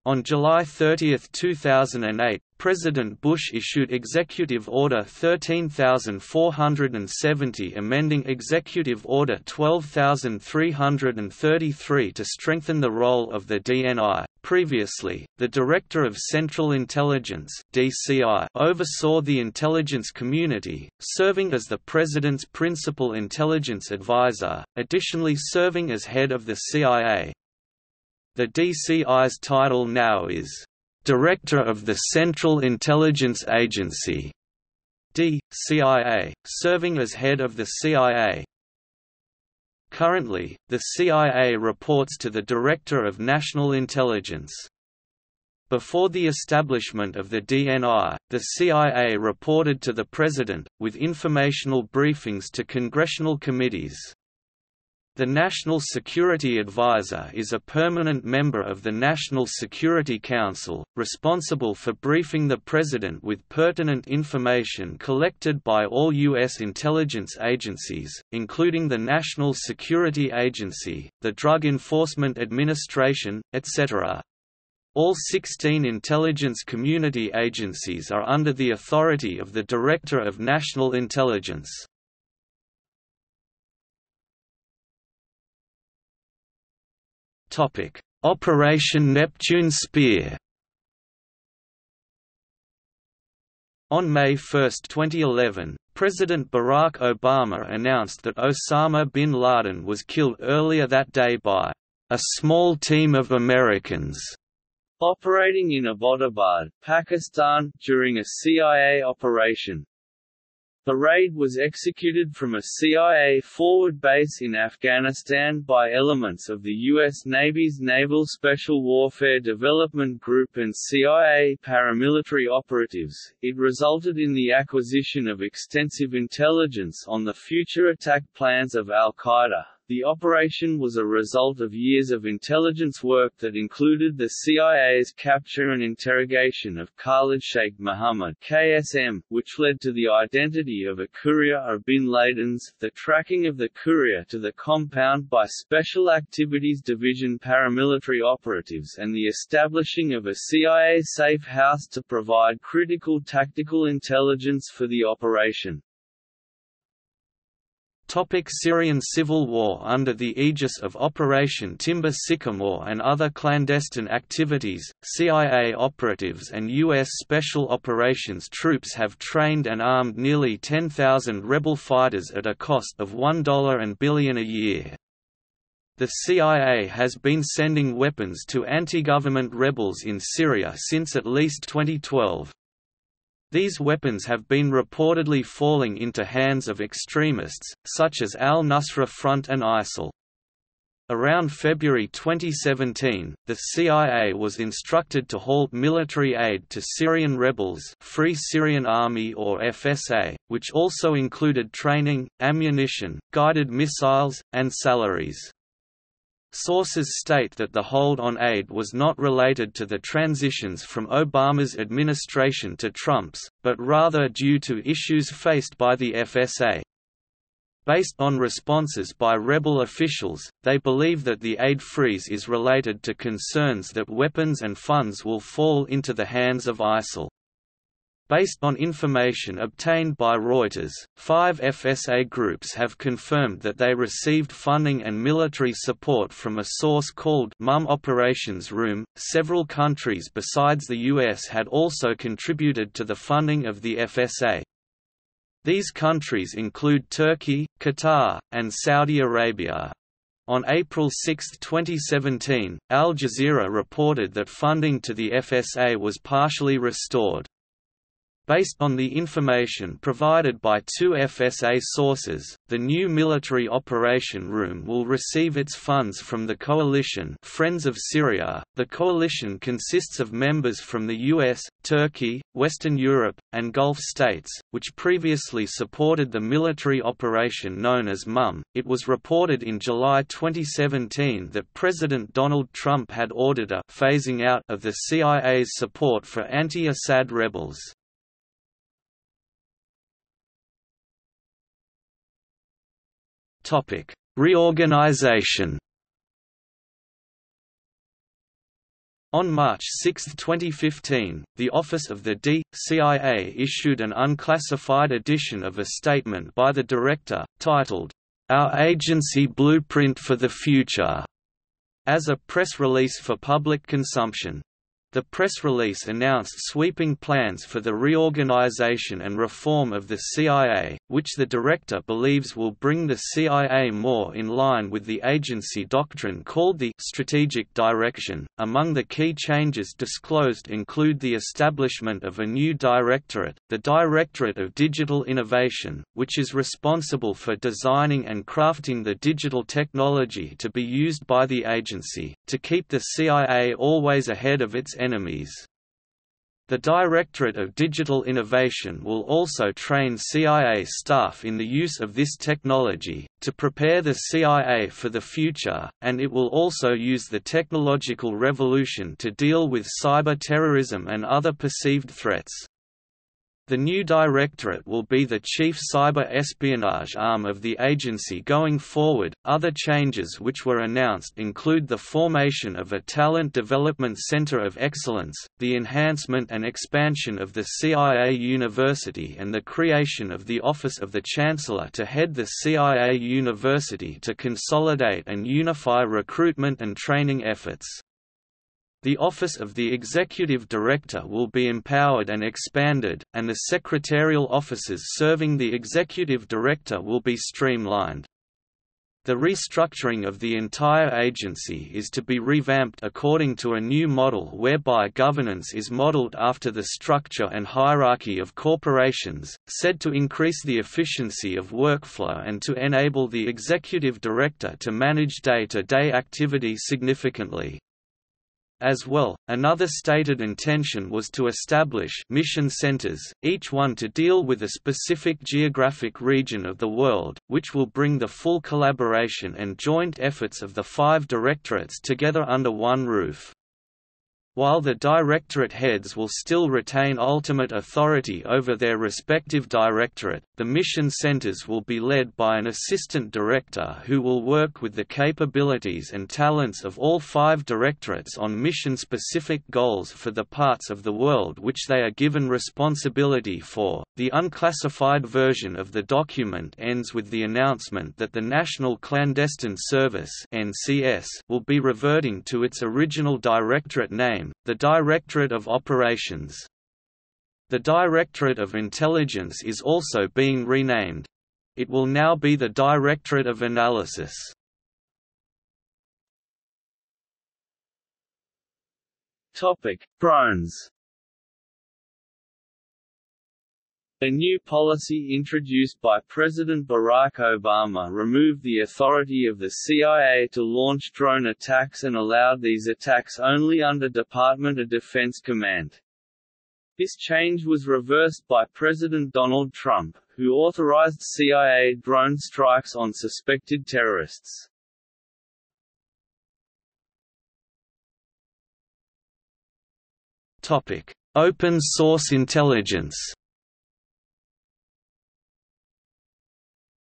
On July 30, 2008, President Bush issued Executive Order 13470 amending Executive Order 12333 to strengthen the role of the DNI. Previously, the Director of Central Intelligence (DCI) oversaw the intelligence community, serving as the President's principal intelligence advisor, additionally serving as head of the CIA. The DCI's title now is Director of the Central Intelligence Agency (DCIA), serving as head of the CIA. Currently, the CIA reports to the Director of National Intelligence. Before the establishment of the DNI, the CIA reported to the President, with informational briefings to congressional committees. The National Security Advisor is a permanent member of the National Security Council, responsible for briefing the President with pertinent information collected by all U.S. intelligence agencies, including the National Security Agency, the Drug Enforcement Administration, etc. All 16 intelligence community agencies are under the authority of the Director of National Intelligence. Operation Neptune Spear. On May 1, 2011, President Barack Obama announced that Osama bin Laden was killed earlier that day by a small team of Americans operating in Abbottabad, Pakistan, during a CIA operation. The raid was executed from a CIA forward base in Afghanistan by elements of the U.S. Navy's Naval Special Warfare Development Group and CIA paramilitary operatives. It resulted in the acquisition of extensive intelligence on the future attack plans of al-Qaeda. The operation was a result of years of intelligence work that included the CIA's capture and interrogation of Khalid Sheikh Mohammed (KSM), which led to the identity of a courier of bin Laden's, the tracking of the courier to the compound by Special Activities Division paramilitary operatives, and the establishing of a CIA safe house to provide critical tactical intelligence for the operation. Syrian civil war. Under the aegis of Operation Timber Sycamore and other clandestine activities, CIA operatives and U.S. Special Operations troops have trained and armed nearly 10,000 rebel fighters at a cost of $1 billion a year. The CIA has been sending weapons to anti-government rebels in Syria since at least 2012. These weapons have been reportedly falling into hands of extremists, such as al-Nusra Front and ISIL. Around February 2017, the CIA was instructed to halt military aid to Syrian rebels, Free Syrian Army or FSA, which also included training, ammunition, guided missiles, and salaries. Sources state that the hold on aid was not related to the transitions from Obama's administration to Trump's, but rather due to issues faced by the FSA. Based on responses by rebel officials, they believe that the aid freeze is related to concerns that weapons and funds will fall into the hands of ISIL. Based on information obtained by Reuters, 5 FSA groups have confirmed that they received funding and military support from a source called MUM Operations Room. Several countries besides the U.S. had also contributed to the funding of the FSA. These countries include Turkey, Qatar, and Saudi Arabia. On April 6, 2017, Al Jazeera reported that funding to the FSA was partially restored. Based on the information provided by two FSA sources, the new military operation room will receive its funds from the coalition Friends of Syria. The coalition consists of members from the US, Turkey, Western Europe, and Gulf states, which previously supported the military operation known as MUM. It was reported in July 2017 that President Donald Trump had ordered a phasing out of the CIA's support for anti-Assad rebels. Reorganization. On March 6, 2015, the Office of the D.CIA issued an unclassified edition of a statement by the director, titled, "Our Agency Blueprint for the Future", as a press release for public consumption. The press release announced sweeping plans for the reorganization and reform of the CIA, which the director believes will bring the CIA more in line with the agency doctrine called the strategic direction. Among the key changes disclosed include the establishment of a new directorate, the Directorate of Digital Innovation, which is responsible for designing and crafting the digital technology to be used by the agency, to keep the CIA always ahead of its enemies. The Directorate of Digital Innovation will also train CIA staff in the use of this technology, to prepare the CIA for the future, and it will also use the technological revolution to deal with cyber terrorism and other perceived threats. The new directorate will be the chief cyber espionage arm of the agency going forward. Other changes which were announced include the formation of a Talent Development Center of Excellence, the enhancement and expansion of the CIA University, and the creation of the Office of the Chancellor to head the CIA University to consolidate and unify recruitment and training efforts. The office of the executive director will be empowered and expanded, and the secretarial offices serving the executive director will be streamlined. The restructuring of the entire agency is to be revamped according to a new model whereby governance is modeled after the structure and hierarchy of corporations, said to increase the efficiency of workflow and to enable the executive director to manage day-to-day activity significantly. As well, another stated intention was to establish mission centers, each one to deal with a specific geographic region of the world, which will bring the full collaboration and joint efforts of the five directorates together under one roof. While the directorate heads will still retain ultimate authority over their respective directorate, the mission centers will be led by an assistant director who will work with the capabilities and talents of all five directorates on mission-specific goals for the parts of the world which they are given responsibility for. The unclassified version of the document ends with the announcement that the National Clandestine Service (NCS) will be reverting to its original directorate name, the Directorate of Operations. The Directorate of Intelligence is also being renamed. It will now be the Directorate of Analysis. Topic: Drones. A new policy introduced by President Barack Obama removed the authority of the CIA to launch drone attacks and allowed these attacks only under Department of Defense command. This change was reversed by President Donald Trump, who authorized CIA drone strikes on suspected terrorists. Topic: Open source intelligence.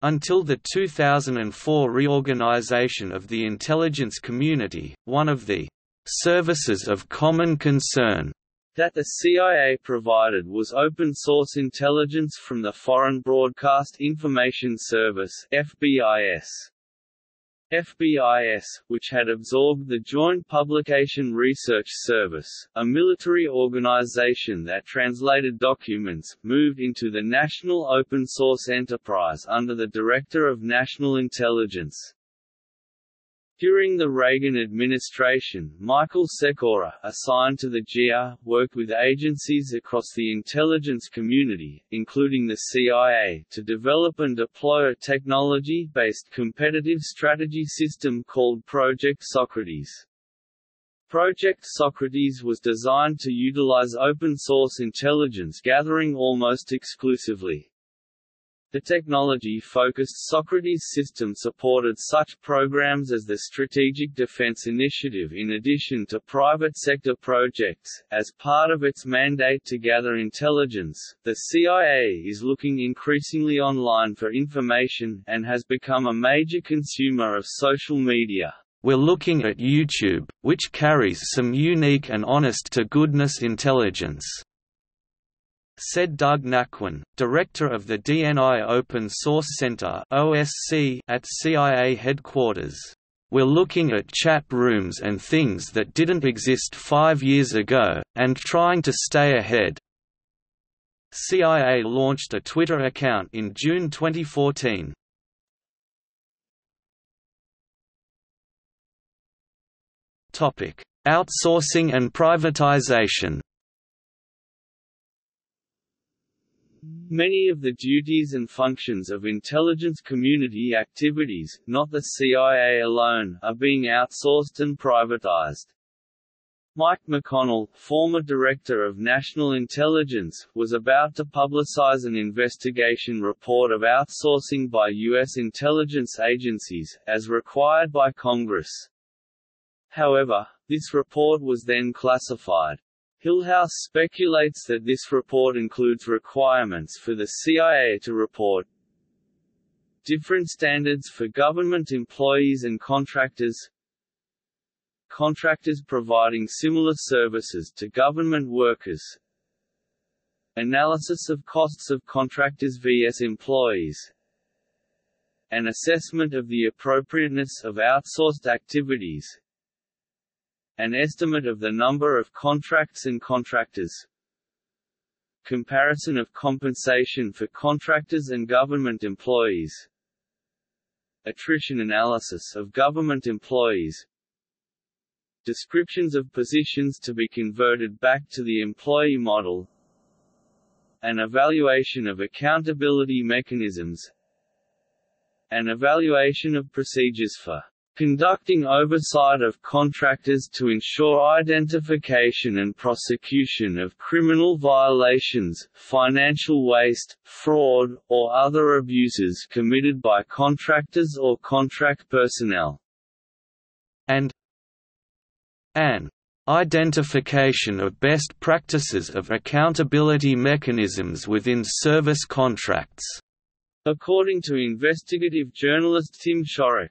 Until the 2004 reorganization of the intelligence community, one of the services of common concern that the CIA provided was open-source intelligence from the Foreign Broadcast Information Service (FBIS). FBIS, which had absorbed the Joint Publication Research Service, a military organization that translated documents, moved into the National Open Source Enterprise under the Director of National Intelligence. During the Reagan administration, Michael Secora, assigned to the GR, worked with agencies across the intelligence community, including the CIA, to develop and deploy a technology-based competitive strategy system called Project Socrates. Project Socrates was designed to utilize open-source intelligence gathering almost exclusively. The technology-focused Socrates system supported such programs as the Strategic Defense Initiative in addition to private sector projects. As part of its mandate to gather intelligence, the CIA is looking increasingly online for information, and has become a major consumer of social media. We're looking at YouTube, which carries some unique and honest-to-goodness intelligence, said Doug Naquin, director of the DNI Open Source Center (OSC) at CIA headquarters. We're looking at chat rooms and things that didn't exist 5 years ago, and trying to stay ahead. CIA launched a Twitter account in June 2014. Topic: Outsourcing and privatization. Many of the duties and functions of intelligence community activities, not the CIA alone, are being outsourced and privatized. Mike McConnell, former director of National Intelligence, was about to publicize an investigation report of outsourcing by U.S. intelligence agencies, as required by Congress. However, this report was then classified. Hillhouse speculates that this report includes requirements for the CIA to report different standards for government employees and contractors, contractors providing similar services to government workers, analysis of costs of contractors vs. employees, an assessment of the appropriateness of outsourced activities, an estimate of the number of contracts and contractors, comparison of compensation for contractors and government employees, attrition analysis of government employees, descriptions of positions to be converted back to the employee model, an evaluation of accountability mechanisms, an evaluation of procedures for conducting oversight of contractors to ensure identification and prosecution of criminal violations, financial waste, fraud, or other abuses committed by contractors or contract personnel, and an identification of best practices of accountability mechanisms within service contracts, according to investigative journalist Tim Shorrock.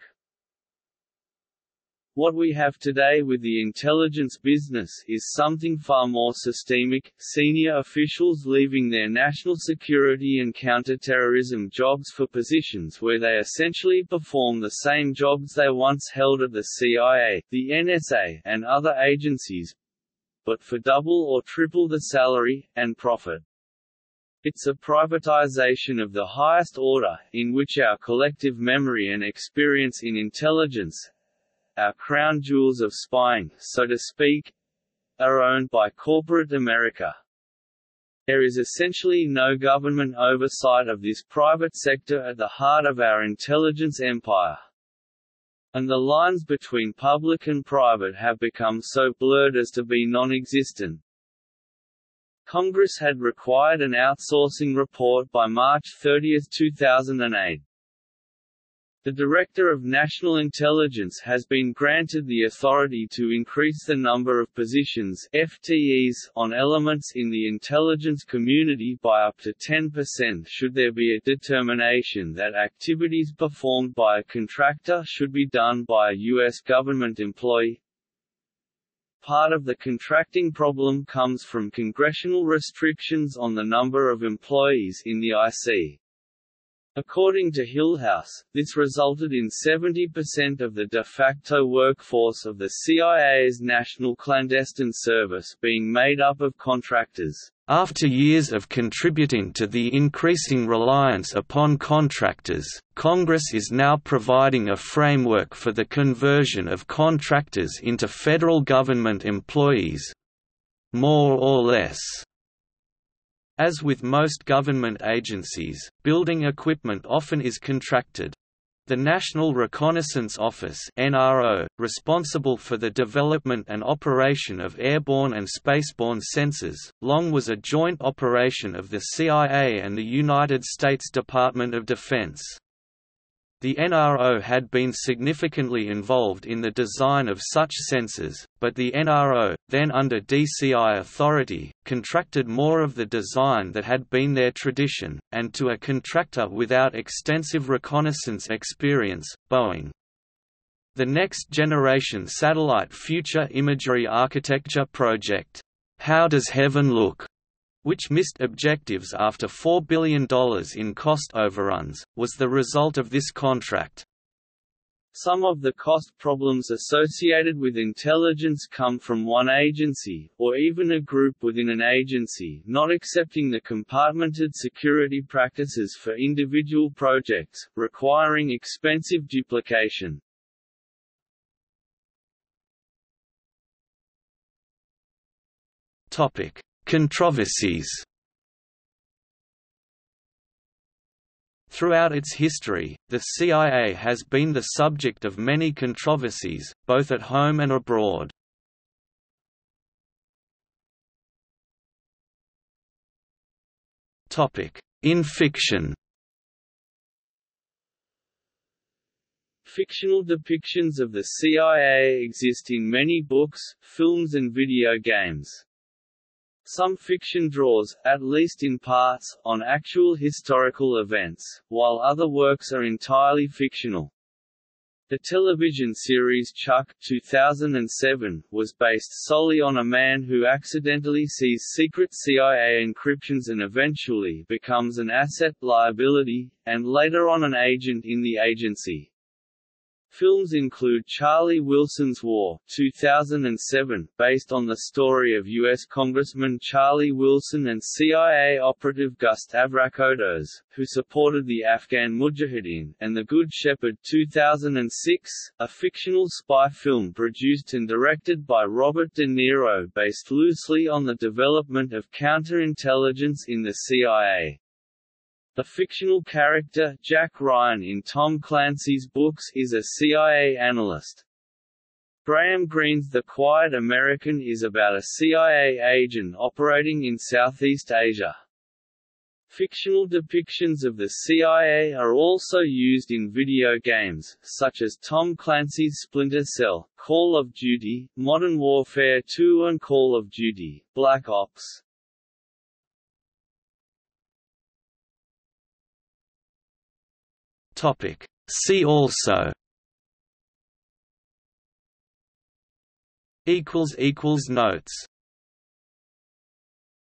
What we have today with the intelligence business is something far more systemic: senior officials leaving their national security and counterterrorism jobs for positions where they essentially perform the same jobs they once held at the CIA, the NSA, and other agencies, but for double or triple the salary and profit. It's a privatization of the highest order, in which our collective memory and experience in intelligence, our crown jewels of spying, so to speak, are owned by corporate America. There is essentially no government oversight of this private sector at the heart of our intelligence empire. And the lines between public and private have become so blurred as to be non-existent. Congress had required an outsourcing report by March 30, 2008. The Director of National Intelligence has been granted the authority to increase the number of positions (FTEs) on elements in the intelligence community by up to 10% should there be a determination that activities performed by a contractor should be done by a U.S. government employee. Part of the contracting problem comes from congressional restrictions on the number of employees in the IC. According to Hillhouse, this resulted in 70% of the de facto workforce of the CIA's National Clandestine Service being made up of contractors. After years of contributing to the increasing reliance upon contractors, Congress is now providing a framework for the conversion of contractors into federal government employees, more or less. As with most government agencies, building equipment often is contracted. The National Reconnaissance Office (NRO), responsible for the development and operation of airborne and spaceborne sensors, long was a joint operation of the CIA and the United States Department of Defense. The NRO had been significantly involved in the design of such sensors, but the NRO, then under DCI authority, contracted more of the design that had been their tradition, and to a contractor without extensive reconnaissance experience, Boeing. The Next Generation Satellite Future Imagery Architecture Project, "How Does Heaven Look?", which missed objectives after $4 billion in cost overruns, was the result of this contract. Some of the cost problems associated with intelligence come from one agency, or even a group within an agency, not accepting the compartmented security practices for individual projects, requiring expensive duplication. Controversies. Throughout its history, the CIA has been the subject of many controversies, both at home and abroad. In fiction. Fictional depictions of the CIA exist in many books, films and video games. Some fiction draws, at least in parts, on actual historical events, while other works are entirely fictional. The television series Chuck (2007) was based solely on a man who accidentally sees secret CIA encryptions and eventually becomes an asset, liability, and later on an agent in the agency. Films include Charlie Wilson's War (2007), based on the story of U.S. Congressman Charlie Wilson and CIA operative Gustav Rakotos, who supported the Afghan Mujahideen, and The Good Shepherd (2006), a fictional spy film produced and directed by Robert De Niro based loosely on the development of counterintelligence in the CIA. The fictional character, Jack Ryan in Tom Clancy's books, is a CIA analyst. Graham Greene's The Quiet American is about a CIA agent operating in Southeast Asia. Fictional depictions of the CIA are also used in video games, such as Tom Clancy's Splinter Cell, Call of Duty, Modern Warfare 2 and Call of Duty, Black Ops. See also. Notes